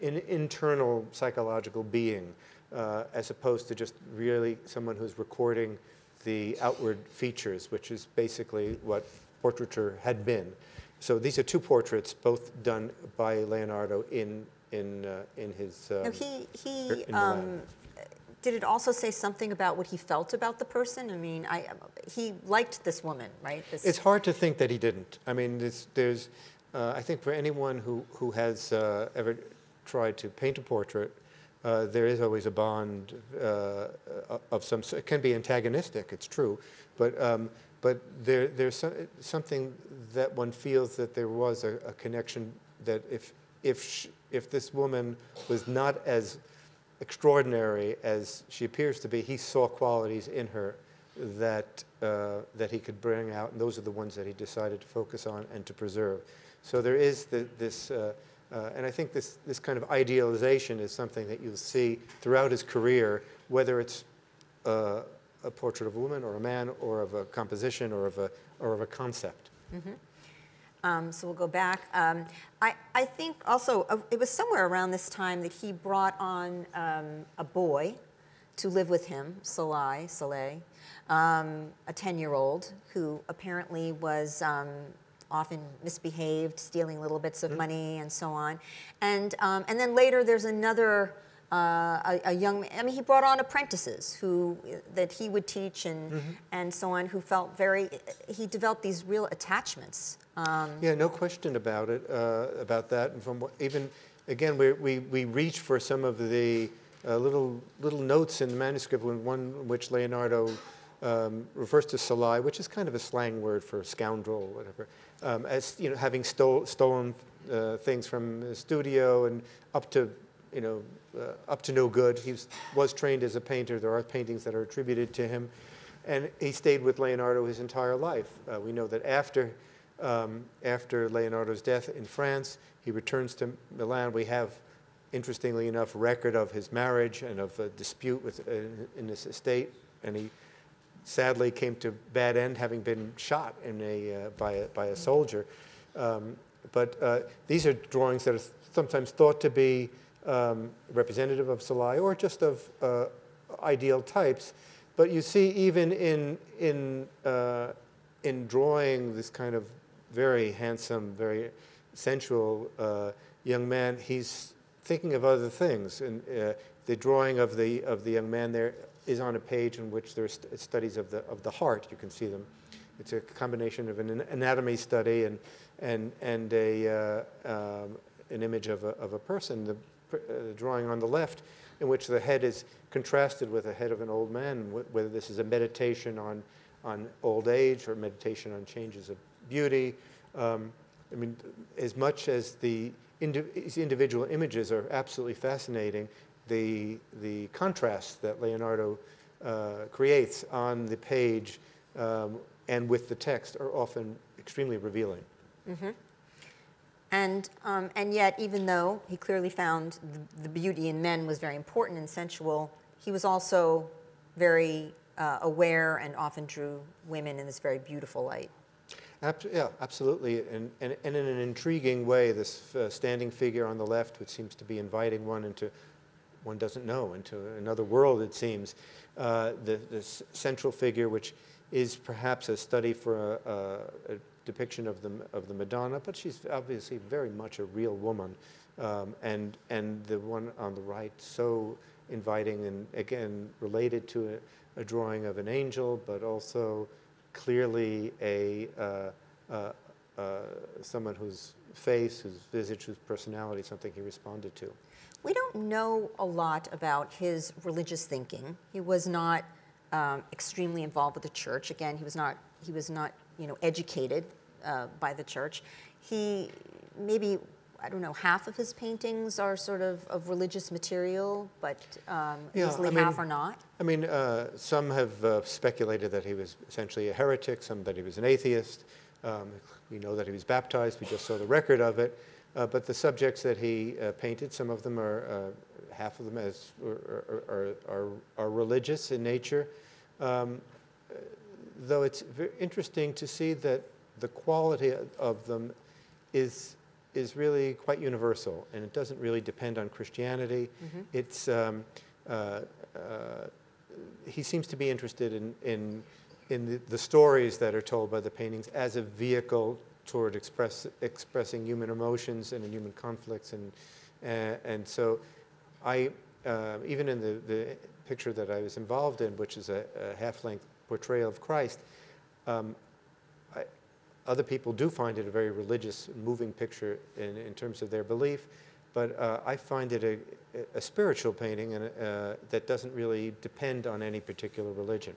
an internal psychological being, uh, as opposed to just really someone who's recording the outward features, which is basically what portraiture had been. So these are two portraits, both done by Leonardo in in uh, in his. Um, now he he in um, did it also say something about what he felt about the person? I mean, I he liked this woman, right? This it's hard to think that he didn't. I mean, this, there's uh, I think for anyone who who has uh, ever tried to paint a portrait, uh, there is always a bond uh, of some sort. It can be antagonistic, it's true, but um, but there there's some, something that one feels that there was a, a connection, that if if she, if this woman was not as extraordinary as she appears to be, he saw qualities in her that uh, that he could bring out, and those are the ones that he decided to focus on and to preserve. So there is the, this. Uh, Uh, and I think this, this kind of idealization is something that you'll see throughout his career, whether it's uh, a portrait of a woman or a man or of a composition or of a, or of a concept. Mm-hmm. um, so we'll go back. Um, I, I think also uh, it was somewhere around this time that he brought on um, a boy to live with him, Salai, Salai, um, a ten-year-old who apparently was um, often misbehaved, stealing little bits of mm-hmm. money and so on. And, um, and then later there's another, uh, a, a young man, I mean, he brought on apprentices who, that he would teach and, mm-hmm. and so on, who felt very, he developed these real attachments. Um, yeah, no question about it, uh, about that. And from even, again, we, we, we reach for some of the uh, little, little notes in the manuscript, when one which Leonardo Um, refers to Salai, which is kind of a slang word for scoundrel, whatever, um, as you know, having stole, stolen uh, things from his studio and up to, you know, uh, up to no good. He was, was trained as a painter. There are paintings that are attributed to him, and he stayed with Leonardo his entire life. Uh, we know that after, um, after Leonardo's death in France, he returns to Milan. We have, interestingly enough, record of his marriage and of a dispute with uh, in this estate, and he sadly came to bad end, having been shot in a, uh, by, a, by a soldier. Um, but uh, these are drawings that are sometimes thought to be um, representative of Salai or just of uh, ideal types. But you see even in, in, uh, in drawing this kind of very handsome, very sensual uh, young man, he's thinking of other things. And uh, the drawing of the, of the young man there is on a page in which there's st studies of the of the heart. You can see them. It's a combination of an anatomy study and and and a uh, um, an image of a of a person. The pr uh, drawing on the left, in which the head is contrasted with the head of an old man. Wh whether this is a meditation on on old age or meditation on changes of beauty. Um, I mean, as much as the indi individual images are absolutely fascinating, the, the contrast that Leonardo uh, creates on the page um, and with the text are often extremely revealing. Mm-hmm. And, um, and yet, even though he clearly found the, the beauty in men was very important and sensual, he was also very uh, aware and often drew women in this very beautiful light. Yeah, absolutely, and, and, and in an intriguing way, this uh, standing figure on the left, which seems to be inviting one into, one doesn't know, into another world, it seems. Uh, the, this central figure, which is perhaps a study for a, a, a depiction of the, of the Madonna, but she's obviously very much a real woman. Um, and, and the one on the right, so inviting and, again, related to a, a drawing of an angel, but also clearly a uh, uh, uh, someone whose face, whose visage, whose personality, something he responded to. We don't know a lot about his religious thinking. He was not um, extremely involved with the church. Again, he was not he was not you know educated uh, by the church. He maybe I don't know half of his paintings are sort of of religious material, but um, yeah, easily I mean, half are not. I mean, uh, some have uh, speculated that he was essentially a heretic, some that he was an atheist. Um, we know that he was baptized. We just saw the record of it. Uh, but the subjects that he uh, painted, some of them are, uh, half of them as, are, are, are, are religious in nature. Um, though it's very interesting to see that the quality of them is is really quite universal, and it doesn't really depend on Christianity. Mm-hmm. It's um, uh, uh, he seems to be interested in in, in the, the stories that are told by the paintings as a vehicle toward express, expressing human emotions and human conflicts, and uh, and so I uh, even in the, the picture that I was involved in, which is a, a half-length portrayal of Christ. Um, Other people do find it a very religious, moving picture in, in terms of their belief, but uh, I find it a, a spiritual painting and a, uh, that doesn't really depend on any particular religion.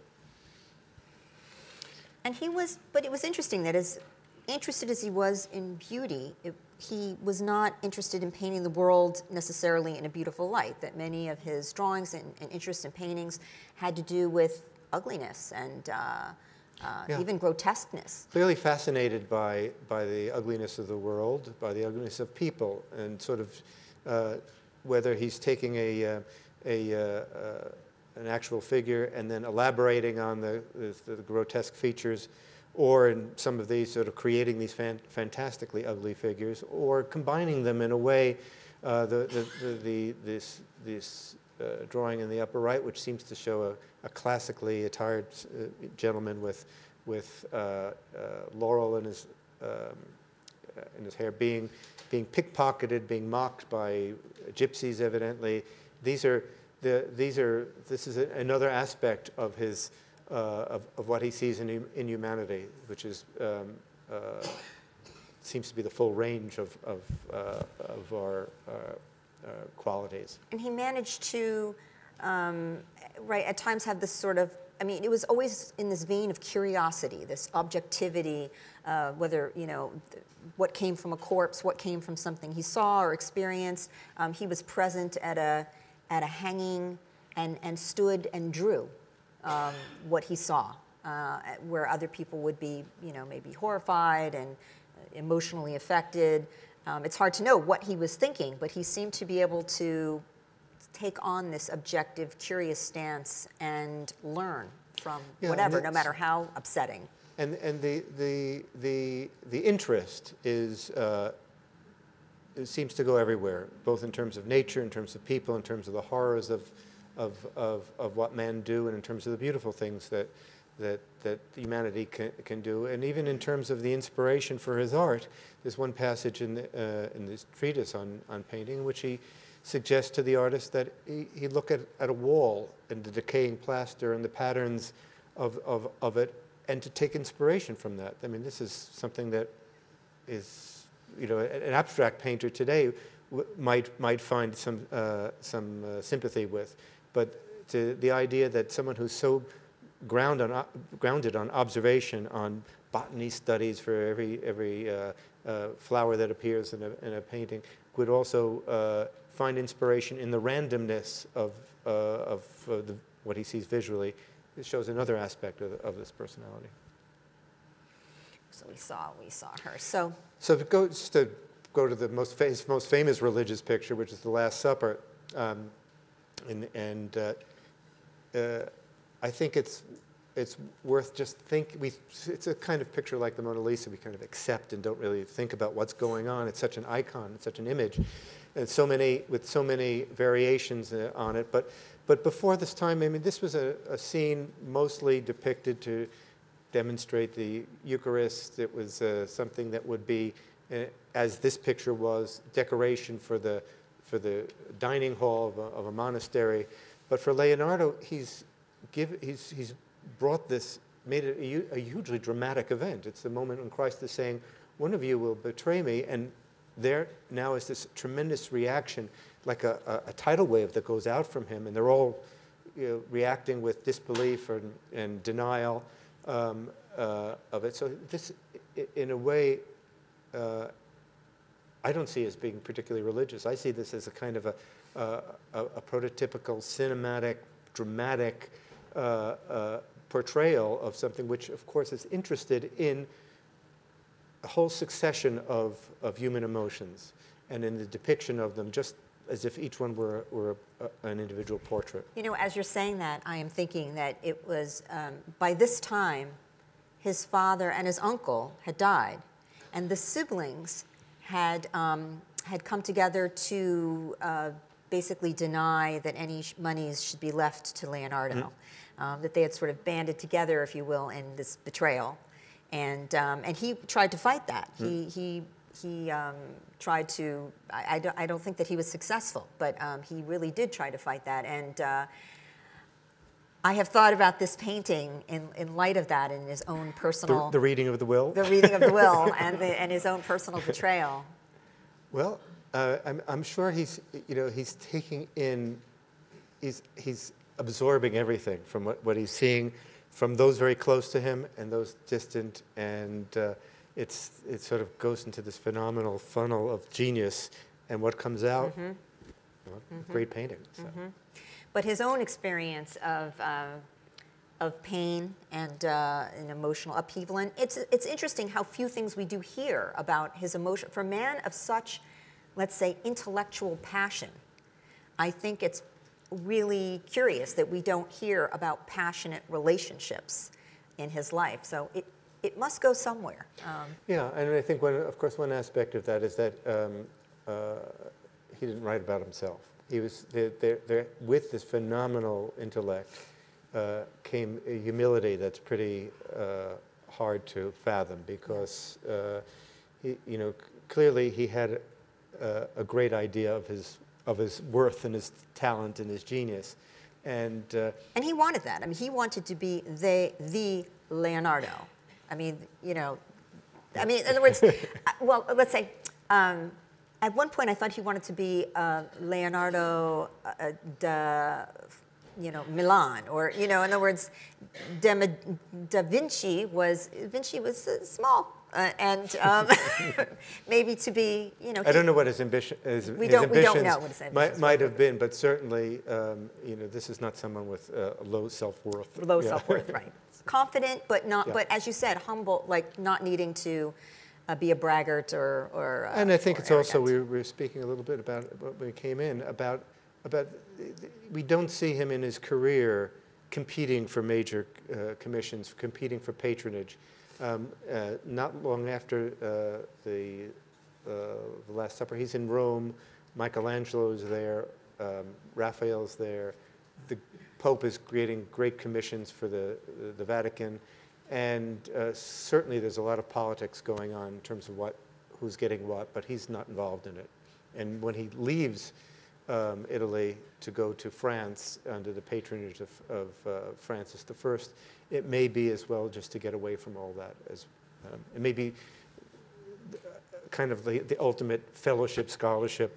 And he was, but it was interesting that as interested as he was in beauty, it, he was not interested in painting the world necessarily in a beautiful light, that many of his drawings and, and interests in paintings had to do with ugliness and uh, Uh, yeah. even grotesqueness. Clearly fascinated by, by the ugliness of the world, by the ugliness of people, and sort of uh, whether he's taking a, uh, a, uh, uh, an actual figure and then elaborating on the, the, the grotesque features, or in some of these sort of creating these fan fantastically ugly figures, or combining them in a way, uh, the, the, the, the, this, this Uh, drawing in the upper right, which seems to show a, a classically attired uh, gentleman with with uh, uh, laurel in his um, uh, in his hair, being being pickpocketed, being mocked by gypsies. Evidently, these are the these are this is a, another aspect of his uh, of of what he sees in in humanity, which is um, uh, seems to be the full range of of uh, of our. Uh, Uh, qualities. And he managed to, um, right, at times have this sort of, I mean, it was always in this vein of curiosity, this objectivity, uh, whether, you know, th what came from a corpse, what came from something he saw or experienced. Um, he was present at a, at a hanging and, and stood and drew um, what he saw, uh, where other people would be, you know, maybe horrified and emotionally affected. Um, it's hard to know what he was thinking, but he seemed to be able to take on this objective, curious stance and learn from yeah, whatever, no matter how upsetting. And and the the the the interest is uh, it seems to go everywhere, both in terms of nature, in terms of people, in terms of the horrors of of of, of what men do, and in terms of the beautiful things that that that humanity can, can do, and even in terms of the inspiration for his art. There's one passage in, the, uh, in this treatise on, on painting in which he suggests to the artist that he, he look at, at a wall and the decaying plaster and the patterns of, of, of it, and to take inspiration from that. I mean, this is something that is, you know, an abstract painter today w might, might find some, uh, some uh, sympathy with, but to the idea that someone who's so Ground on, grounded on observation, on botany studies for every every uh, uh, flower that appears in a, in a painting, would also uh, find inspiration in the randomness of uh, of uh, the, what he sees visually. It shows another aspect of, of this personality. So we saw we saw her. So so it goes to go to the most, fa most famous religious picture, which is the Last Supper. Um, and and uh, uh, I think it's, it's worth just think, we, it's a kind of picture like the Mona Lisa we kind of accept and don't really think about what's going on. It's such an icon, it's such an image, and so many, with so many variations on it. But, but before this time, I mean, this was a, a scene mostly depicted to demonstrate the Eucharist. It was uh, something that would be, uh, as this picture was, decoration for the, for the dining hall of a, of a monastery. But for Leonardo, he's, give, he's, he's brought this, made it a, a hugely dramatic event. It's the moment when Christ is saying, one of you will betray me. And there now is this tremendous reaction, like a, a, a tidal wave that goes out from him. And they're all you know, reacting with disbelief and, and denial um, uh, of it. So this, in a way, uh, I don't see as being particularly religious. I see this as a kind of a, uh, a, a prototypical cinematic, dramatic, Uh, uh, portrayal of something which, of course, is interested in a whole succession of, of human emotions and in the depiction of them, just as if each one were, were a, an individual portrait. You know, as you're saying that, I am thinking that it was, um, by this time, his father and his uncle had died, and the siblings had, um, had come together to uh, basically deny that any sh monies should be left to Leonardo. Mm-hmm. Um, that they had sort of banded together, if you will, in this betrayal, and um, and he tried to fight that. Mm. He he he um, tried to. I, I, don't, I don't think that he was successful, but um, he really did try to fight that. And uh, I have thought about this painting in in light of that, in his own personal the, the reading of the will, the reading of the will, and the, and his own personal betrayal. Well, uh, I'm I'm sure he's you know he's taking in, he's he's. absorbing everything from what, what he's seeing from those very close to him and those distant, and uh, it's, it sort of goes into this phenomenal funnel of genius, and what comes out, mm-hmm. well, mm-hmm. great painting. So. Mm-hmm. But his own experience of, uh, of pain and uh, an emotional upheaval, and it's, it's interesting how few things we do hear about his emotion. For a man of such, let's say, intellectual passion, I think it's really curious that we don't hear about passionate relationships in his life. So it, it must go somewhere. Um, yeah, and I think, one, of course, one aspect of that is that um, uh, he didn't write about himself. He was, they're, they're, they're, with this phenomenal intellect uh, came a humility that's pretty uh, hard to fathom, because, uh, he, you know, clearly he had a, a great idea of his of his worth and his talent and his genius, and uh, and he wanted that. I mean, he wanted to be the the Leonardo. I mean, you know, I mean, in other words, well, let's say, um, at one point I thought he wanted to be uh, Leonardo uh, da, you know, Milan, or you know, in other words, de, da Vinci was Vinci was uh, small. Uh, and um, maybe to be, you know. I don't know what his ambition is. We, we don't know what his ambitions might, might have been, but certainly, um, you know, this is not someone with uh, low self-worth. Low yeah. self-worth, right. Confident, but not, yeah. but as you said, humble, like not needing to uh, be a braggart or. or uh, and I think it's arrogant. Also, we were speaking a little bit about when we came in, about, about we don't see him in his career competing for major uh, commissions, competing for patronage. Um, uh, not long after uh, the, uh, the Last Supper, he's in Rome. Michelangelo's there. Um, Raphael's there. The Pope is creating great commissions for the, the, the Vatican. And uh, certainly there's a lot of politics going on in terms of what, who's getting what, but he's not involved in it. And when he leaves um, Italy to go to France under the patronage of, of uh, Francis the First, it may be as well just to get away from all that. As, um, it may be kind of the, the ultimate fellowship scholarship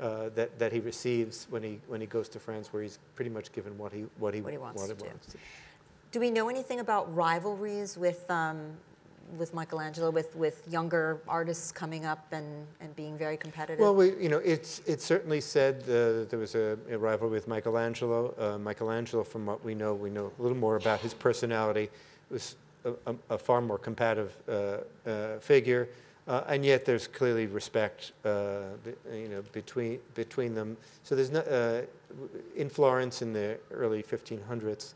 uh, that, that he receives when he, when he goes to France, where he's pretty much given what he, what he, what he wants what to do. Wants. Do we know anything about rivalries with, um, with Michelangelo, with, with younger artists coming up and, and being very competitive? Well, we, you know, it's, it's certainly said uh, there was a, a rivalry with Michelangelo. Uh, Michelangelo, from what we know, we know a little more about his personality, was a, a, a far more combative uh, uh, figure. Uh, and yet there's clearly respect, uh, you know, between between them. So there's no, uh, in Florence in the early fifteen hundreds,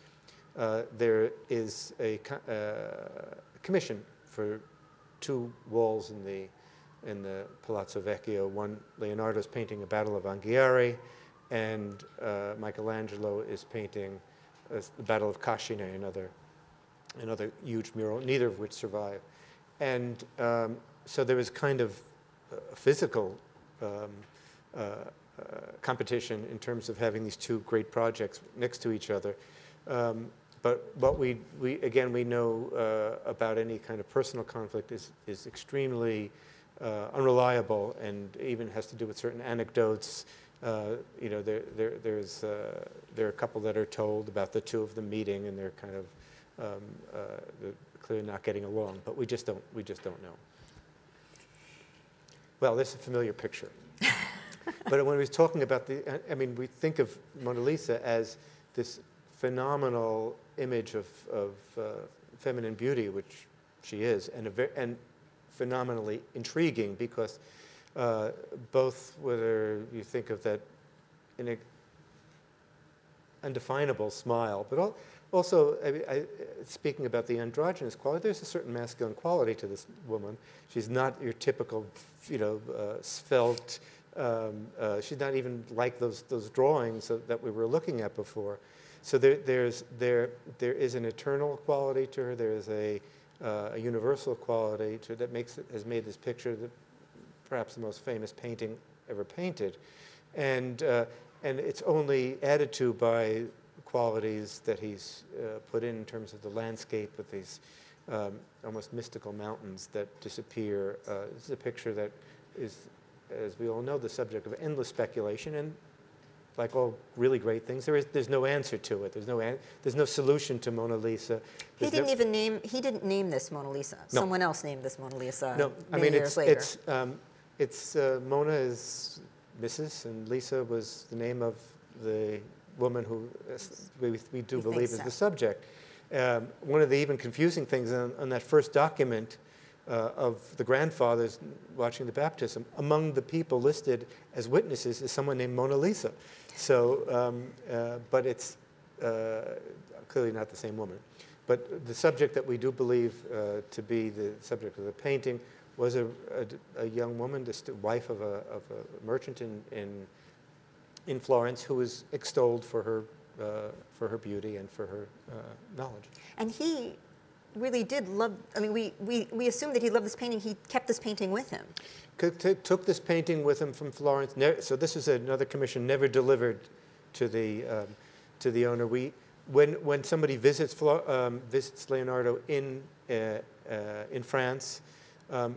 uh, there is a co uh, commission for two walls in the in the Palazzo Vecchio. One, Leonardo's painting a Battle of Anghiari, and uh, Michelangelo is painting uh, the Battle of Cascine, another another huge mural, neither of which survive. And um, so there was kind of a physical um, uh, uh, competition in terms of having these two great projects next to each other. Um, but what we, we again, we know uh, about any kind of personal conflict is, is extremely uh, unreliable, and even has to do with certain anecdotes. Uh, you know, there, there, there's, uh, there are a couple that are told about the two of them meeting, and they're kind of um, uh, they're clearly not getting along, but we just don't, we just don't know. Well, this is a familiar picture. But when we was talking about the, I mean, we think of Mona Lisa as this phenomenal image of, of uh, feminine beauty, which she is, and, a very, and phenomenally intriguing, because uh, both, whether you think of that in undefinable smile, but all, also, I, I, speaking about the androgynous quality, there's a certain masculine quality to this woman. She's not your typical, you know, uh, svelte. Um, uh, she's not even like those those drawings of, that we were looking at before. So there there's there there is an eternal quality to her. There is a, uh, a universal quality to her that makes it, has made this picture the, perhaps the most famous painting ever painted, and uh, and it's only added to by qualities that he's uh, put in in terms of the landscape with these um, almost mystical mountains that disappear. Uh, this is a picture that is, as we all know, the subject of endless speculation, and like all really great things, there is there's no answer to it. There's no an there's no solution to Mona Lisa. There's he didn't no even name he didn't name this Mona Lisa. No. Someone else named this Mona Lisa. No, many I mean years it's later. it's um, it's uh, Mona is Missus and Lisa was the name of the woman who uh, we, we do we believe so. is the subject. Um, one of the even confusing things on, on that first document uh, of the grandfathers watching the baptism, among the people listed as witnesses is someone named Mona Lisa. So, um, uh, but it's uh, clearly not the same woman. But the subject that we do believe uh, to be the subject of the painting was a, a, a young woman, the wife of a, of a merchant in, in in Florence, who was extolled for her, uh, for her beauty and for her uh, knowledge. And he really did love, I mean, we, we, we assume that he loved this painting. He kept this painting with him. Took this painting with him from Florence. So this is another commission never delivered to the, um, to the owner. We, when, when somebody visits, Flo um, visits Leonardo in, uh, uh, in France, um,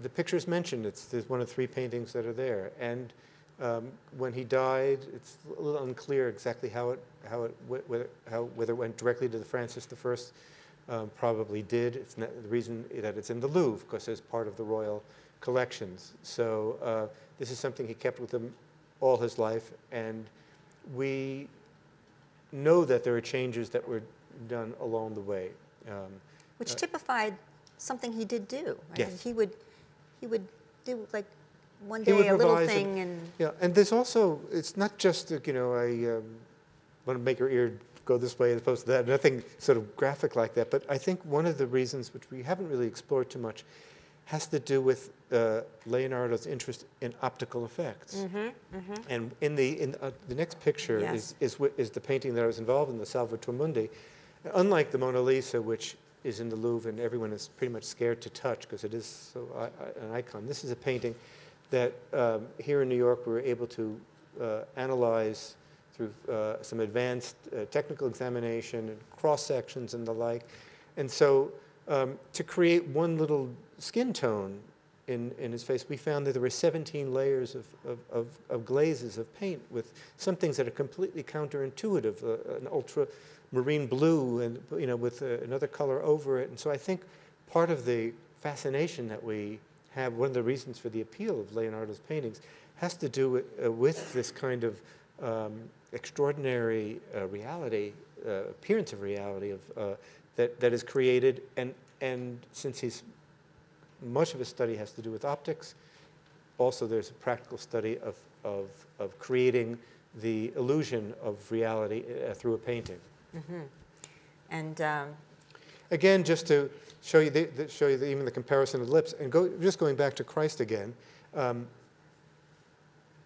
the picture is mentioned. It's, there's one of three paintings that are there. And Um, when he died, it's a little unclear exactly how it, how it, whether, how, whether it went directly to the Francis the First, um, probably did. It's not, the reason that it's in the Louvre, because it's part of the royal collections. So uh, this is something he kept with him all his life, and we know that there are changes that were done along the way. Um, Which uh, typified something he did do. Right? Yes. He would, he would do, like, one day a little thing, and, and yeah, and there's also, it's not just you know I um, want to make your ear go this way as opposed to that. Nothing sort of graphic like that. But I think one of the reasons which we haven't really explored too much has to do with uh, Leonardo's interest in optical effects. Mm-hmm, mm-hmm. And in the in uh, the next picture yes. is is is the painting that I was involved in, the Salvator Mundi. Unlike the Mona Lisa, which is in the Louvre and everyone is pretty much scared to touch because it is so uh, an icon, this is a painting that um, here in New York we were able to uh, analyze through uh, some advanced uh, technical examination and cross sections and the like. And so um, to create one little skin tone in, in his face, we found that there were seventeen layers of, of, of, of glazes of paint with some things that are completely counterintuitive, uh, an ultramarine blue and you know with uh, another color over it. And so I think part of the fascination that we have, one of the reasons for the appeal of Leonardo's paintings has to do with, uh, with this kind of um, extraordinary uh, reality, uh, appearance of reality of, uh, that, that is created. And, and since he's much of his study has to do with optics. Also, there's a practical study of, of, of creating the illusion of reality uh, through a painting. Mm-hmm. And um... again, just to show you, the, the, show you the, even the comparison of lips, and go, just going back to Christ again, um,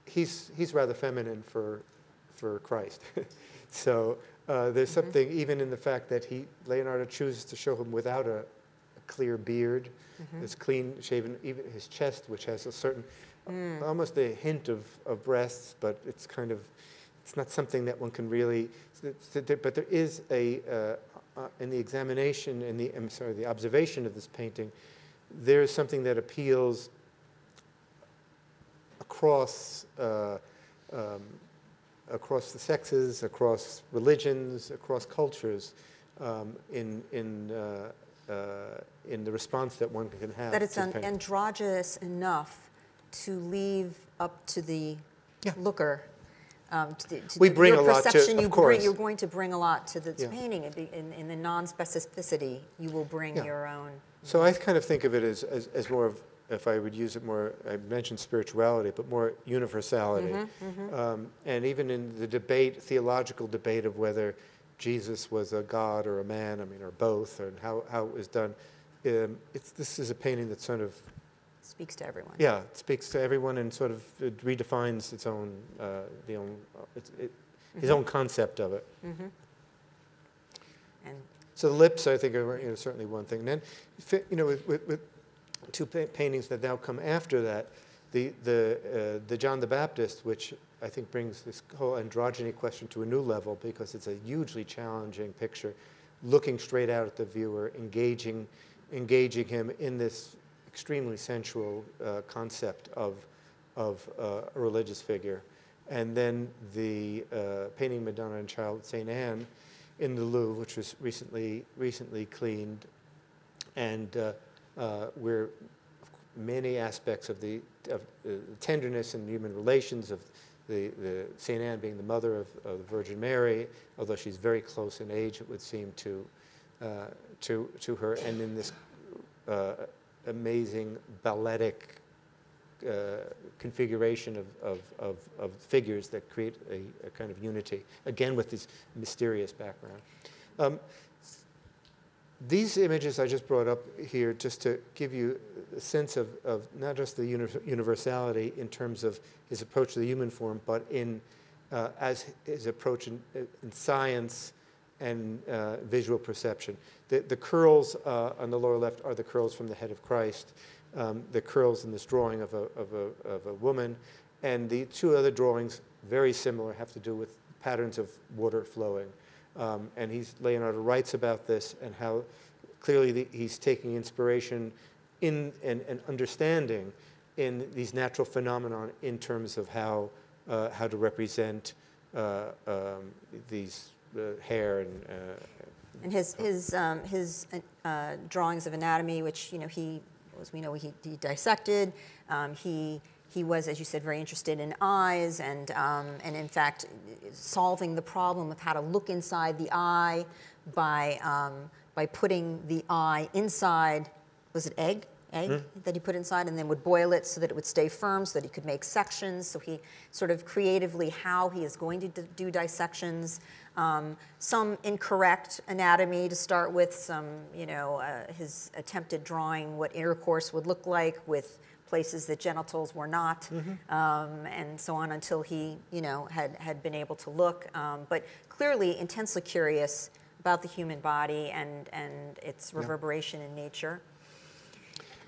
he's, he's rather feminine for, for Christ. So uh, there's mm-hmm. something even in the fact that he, Leonardo chooses to show him without a, a clear beard, mm-hmm. his clean shaven, even his chest, which has a certain, mm. almost a hint of, of breasts, but it's kind of, it's not something that one can really, but there is a, uh, Uh, in the examination, in the, I'm sorry, the observation of this painting, there is something that appeals across, uh, um, across the sexes, across religions, across cultures, um, in, in, uh, uh, in the response that one can have. That it's an androgynous enough to leave up to the yeah. looker. Um, to the, to we the, bring your a lot to, of you course. Bring, you're going to bring a lot to this yeah. painting. In, in the non-specificity, you will bring yeah. your own. So I kind of think of it as, as, as more of, if I would use it more, I mentioned spirituality, but more universality. Mm-hmm, mm-hmm. Um, and even in the debate, theological debate of whether Jesus was a God or a man, I mean, or both, and how, how it was done, um, it's, this is a painting that sort of speaks to everyone. Yeah, it speaks to everyone and sort of it redefines its own, uh, the own, uh, it, it, mm-hmm. his own concept of it. Mm-hmm. And so the lips, I think, are you know, certainly one thing. And then, you know, with, with, with two pa paintings that now come after that, the the uh, the John the Baptist, which I think brings this whole androgyny question to a new level because it's a hugely challenging picture, looking straight out at the viewer, engaging, engaging him in this extremely sensual uh, concept of, of uh, a religious figure. And then the uh, painting Madonna and Child, Saint Anne, in the Louvre, which was recently, recently cleaned, and uh, uh, where many aspects of the of, uh, tenderness and human relations of the, the Saint Anne being the mother of, of the Virgin Mary, although she's very close in age, it would seem, to, uh, to, to her, and in this uh, amazing balletic uh, configuration of, of, of, of figures that create a, a kind of unity, again with this mysterious background. Um, these images I just brought up here just to give you a sense of, of not just the uni universality in terms of his approach to the human form, but in uh, as his approach in, in science and uh, visual perception. The, the curls uh, on the lower left are the curls from the head of Christ, um, the curls in this drawing of a, of, a, of a woman, and the two other drawings, very similar, have to do with patterns of water flowing. Um, and he's, Leonardo writes about this and how clearly the, he's taking inspiration in and, and understanding in these natural phenomena in terms of how, uh, how to represent uh, um, these Uh, hair and uh, and his his um, his uh, drawings of anatomy, which you know he, as we know, he, he dissected. Um, he he was, as you said, very interested in eyes and um, and in fact solving the problem of how to look inside the eye by um, by putting the eye inside. Was it egg? Egg mm-hmm. that he put inside and then would boil it so that it would stay firm so that he could make sections. So he sort of creatively how he is going to do dissections. Um, some incorrect anatomy to start with, some, you know, uh, his attempted drawing what intercourse would look like with places that genitals were not, mm-hmm. um, and so on until he, you know, had, had been able to look. Um, but clearly intensely curious about the human body and, and its reverberation yeah. in nature.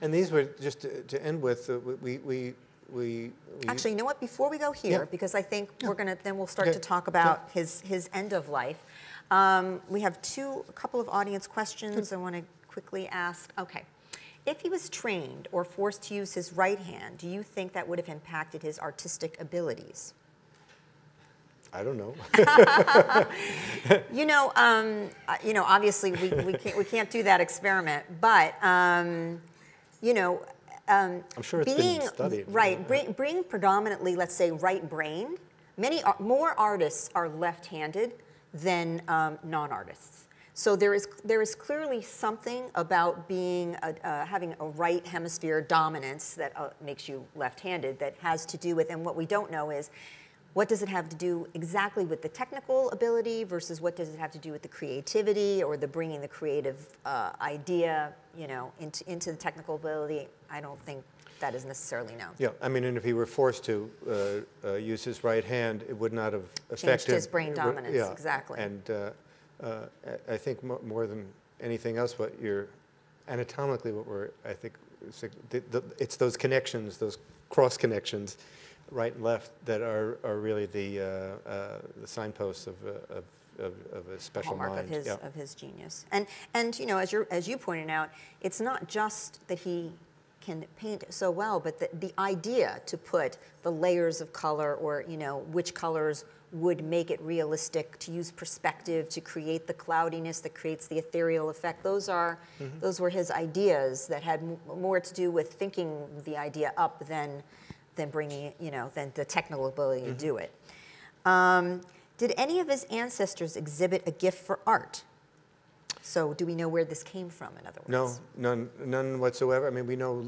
And these were, just to, to end with, uh, we, we, we, we... Actually, you know what? Before we go here, yeah. because I think yeah. we're going to, then we'll start okay. to talk about yeah. his, his end of life. Um, we have two, a couple of audience questions I want to quickly ask. Okay. If he was trained or forced to use his right hand, do you think that would have impacted his artistic abilities? I don't know. you know, um, you know, obviously we, we, can't, we can't do that experiment, but... Um, You know, um, I'm sure it's being, been studied. Right, bring, bring predominantly, let's say, right-brained. Many, more artists are left-handed than um, non-artists. So there is, there is clearly something about being a, uh, having a right hemisphere dominance that uh, makes you left-handed that has to do with, and what we don't know is, what does it have to do exactly with the technical ability versus what does it have to do with the creativity or the bringing the creative uh, idea, you know, into, into the technical ability? I don't think that is necessarily known. Yeah, I mean, and if he were forced to uh, uh, use his right hand, it would not have affected... Changed his brain dominance, yeah, exactly. And uh, uh, I think more than anything else, what you're, anatomically what we're, I think, it's those connections, those cross connections, right and left, that are, are really the, uh, uh, the signposts of, uh, of, of, of a special hallmark mind. Of his, yeah. of his genius. And, and you know, as, you're, as you pointed out, it's not just that he can paint so well, but the, the idea to put the layers of color or, you know, which colors would make it realistic, to use perspective, to create the cloudiness that creates the ethereal effect. Those are, mm-hmm. those were his ideas that had m more to do with thinking the idea up than than bringing, you know, than the technical ability mm-hmm. to do it. Um, did any of his ancestors exhibit a gift for art? So do we know where this came from, in other words? No, none, none whatsoever. I mean, we know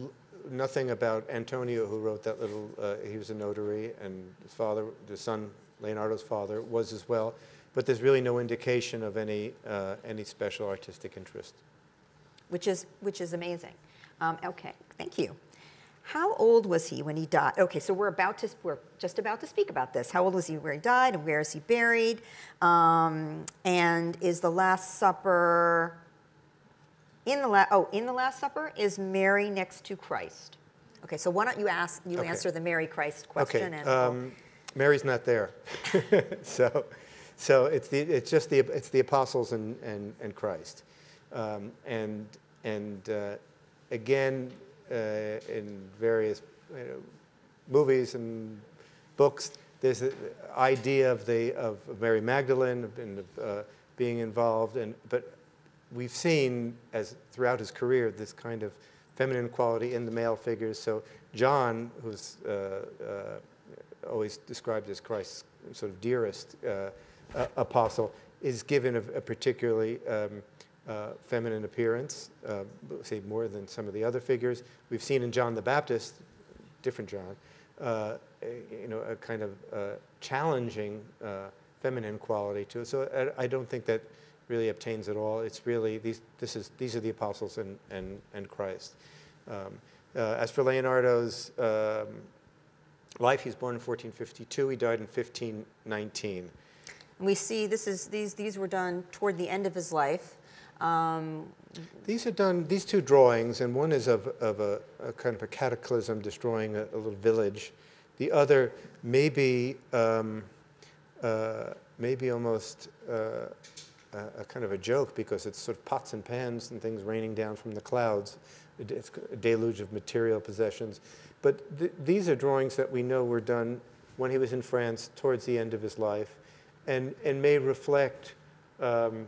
nothing about Antonio, who wrote that little, uh, he was a notary, and his father, the son, Leonardo's father, was as well. But there's really no indication of any, uh, any special artistic interest. Which is, which is amazing. Um, okay, thank you. How old was he when he died? Okay, so we're about to, we're just about to speak about this. How old was he when he died, and where is he buried? Um, and is the Last Supper, in the la oh, in the Last Supper is Mary next to Christ. Okay, so why don't you ask, you okay. answer the Mary Christ question. Okay, and um, Mary's not there. so, so it's the, it's just the, it's the apostles and, and, and Christ. Um, and, and uh, again, Uh, in various you know, movies and books, there's the idea of the of Mary Magdalene and of, uh, being involved, and but we've seen as throughout his career this kind of feminine quality in the male figures. So John, who's uh, uh, always described as Christ's sort of dearest uh, uh, apostle, is given a, a particularly um, Uh, feminine appearance, uh, say more than some of the other figures. We've seen in John the Baptist, different John, uh, a, you know, a kind of uh, challenging uh, feminine quality to it. So I, I don't think that really obtains at all. It's really, these, this is, these are the apostles and, and, and Christ. Um, uh, as for Leonardo's um, life, he was born in fourteen fifty-two. He died in fifteen nineteen. We see this is, these, these were done toward the end of his life. Um, these are done, these two drawings, and one is of, of a, a kind of a cataclysm destroying a, a little village. The other may be, um, uh, maybe almost uh, a, a kind of a joke, because it's sort of pots and pans and things raining down from the clouds. It's a deluge of material possessions. But th these are drawings that we know were done when he was in France towards the end of his life, and, and may reflect um,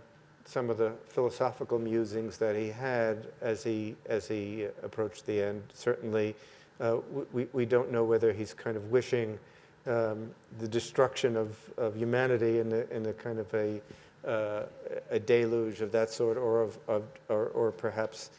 some of the philosophical musings that he had as he, as he approached the end. Certainly, uh, we, we don't know whether he's kind of wishing um, the destruction of, of humanity in a, in a kind of a, uh, a deluge of that sort, or, of, of, or, or perhaps um,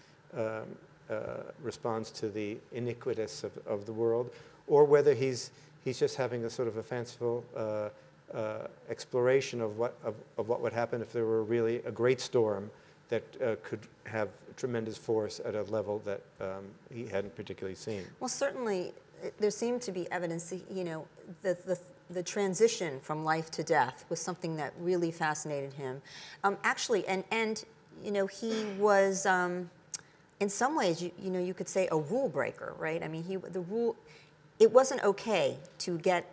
uh, responds to the iniquities of, of the world, or whether he's, he's just having a sort of a fanciful uh, Uh, exploration of what of, of what would happen if there were really a great storm that uh, could have tremendous force at a level that um, he hadn't particularly seen. Well, certainly there seemed to be evidence that, you know, the, the, the transition from life to death was something that really fascinated him. Um, actually, and, and, you know, he was, um, in some ways, you, you know, you could say a rule breaker, right? I mean, he, the rule, it wasn't okay to get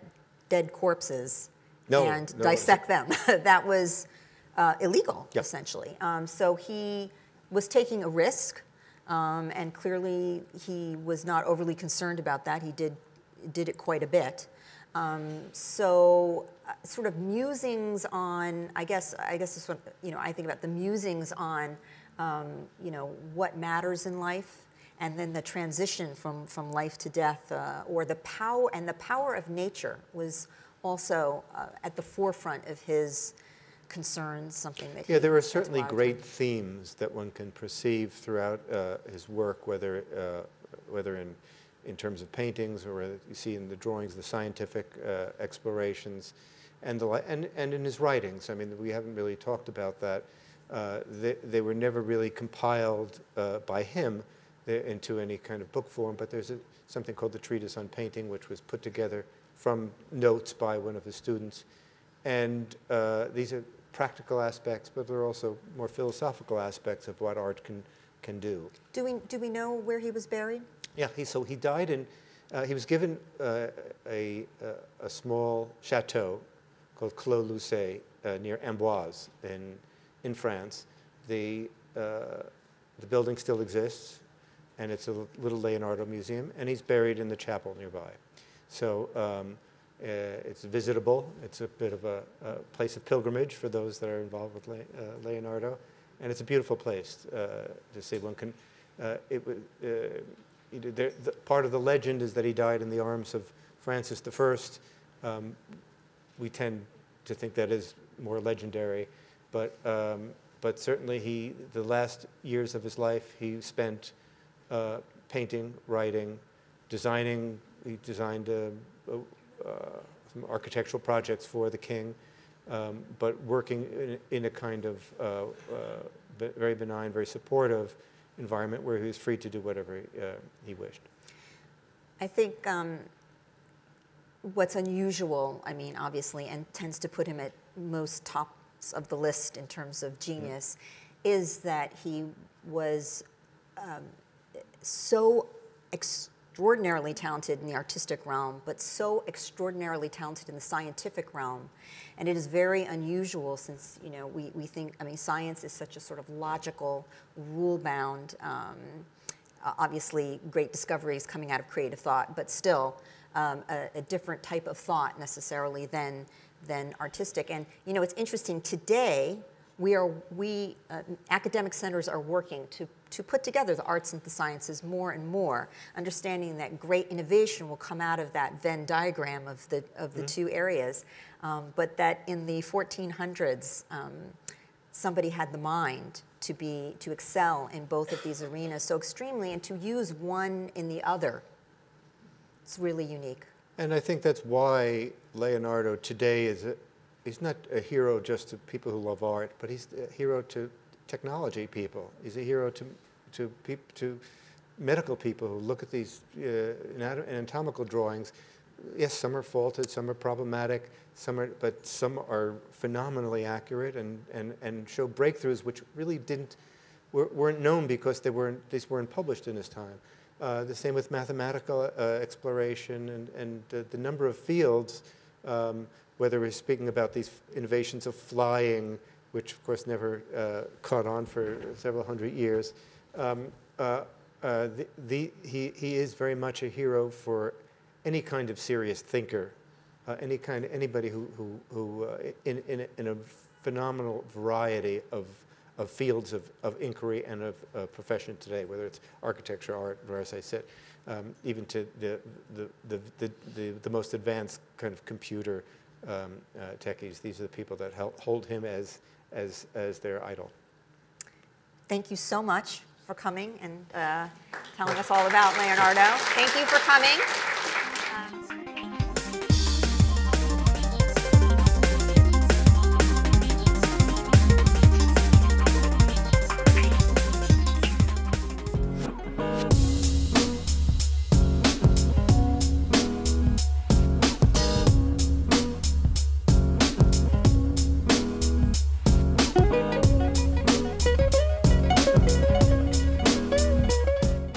dead corpses No, and no. dissect them. That was uh, illegal, yep. essentially. Um, so he was taking a risk, um, and clearly he was not overly concerned about that. He did, did it quite a bit. Um, so uh, sort of musings on, I guess, I guess this one, you know, I think about the musings on, um, you know, what matters in life, and then the transition from, from life to death, uh, or the power, and the power of nature was also uh, at the forefront of his concerns, something that he Yeah, there are certainly great to. themes that one can perceive throughout uh, his work, whether, uh, whether in, in terms of paintings or whether you see in the drawings, the scientific uh, explorations, and, the, and, and in his writings. I mean, we haven't really talked about that. Uh, they, they were never really compiled uh, by him into any kind of book form, but there's a, something called the Treatise on Painting, which was put together from notes by one of his students. And uh, these are practical aspects, but there are also more philosophical aspects of what art can, can do. Do we, do we know where he was buried? Yeah, he, so he died in, uh, he was given uh, a, a, a small chateau called Clos-Lucé uh, near Amboise in, in France. The, uh, the building still exists, and it's a little Leonardo museum, and he's buried in the chapel nearby. So um, uh, it's visitable. It's a bit of a, a place of pilgrimage for those that are involved with Le, uh, Leonardo, and it's a beautiful place uh, to see. One can. Uh, it was uh, you know, there, the, part of the legend is that he died in the arms of Francis the First. Um, we tend to think that is more legendary, but um, but certainly he the last years of his life he spent. Uh, painting, writing, designing. He designed uh, uh, some architectural projects for the king, um, but working in, in a kind of uh, uh, very benign, very supportive environment where he was free to do whatever he, uh, he wished. I think um, what's unusual, I mean, obviously, and tends to put him at most tops of the list in terms of genius, mm. is that he was um, so extraordinarily talented in the artistic realm, but so extraordinarily talented in the scientific realm. And it is very unusual since, you know, we, we think, I mean, science is such a sort of logical, rule-bound, um, obviously great discoveries coming out of creative thought, but still um, a, a different type of thought necessarily than, than artistic. And, you know, it's interesting, today, we are, we, uh, academic centers are working to, to put together the arts and the sciences more and more, understanding that great innovation will come out of that Venn diagram of the, of the mm. two areas, um, but that in the fourteen hundreds, um, somebody had the mind to be, to excel in both of these arenas so extremely and to use one in the other. It's really unique. And I think that's why Leonardo today is a, he's not a hero just to people who love art, but he's a hero to technology people. He's a hero to to, peop, to medical people who look at these uh, anatomical drawings. Yes, some are faulted, some are problematic, some are, but some are phenomenally accurate and and and show breakthroughs which really didn't weren't known because they weren't these weren't published in his time. Uh, the same with mathematical uh, exploration and and the, the number of fields. Um, whether we're speaking about these innovations of flying, which of course never uh, caught on for several hundred years, um, uh, uh, the, the, he, he is very much a hero for any kind of serious thinker, uh, any kind, anybody who, who, who uh, in, in, in a phenomenal variety of, of fields of, of inquiry and of uh, profession today, whether it's architecture, art, or as I said, um, even to the, the, the, the, the, the most advanced kind of computer Um, uh, techies. These are the people that help hold him as, as, as their idol. Thank you so much for coming and uh, telling us all about Leonardo. Thank you for coming.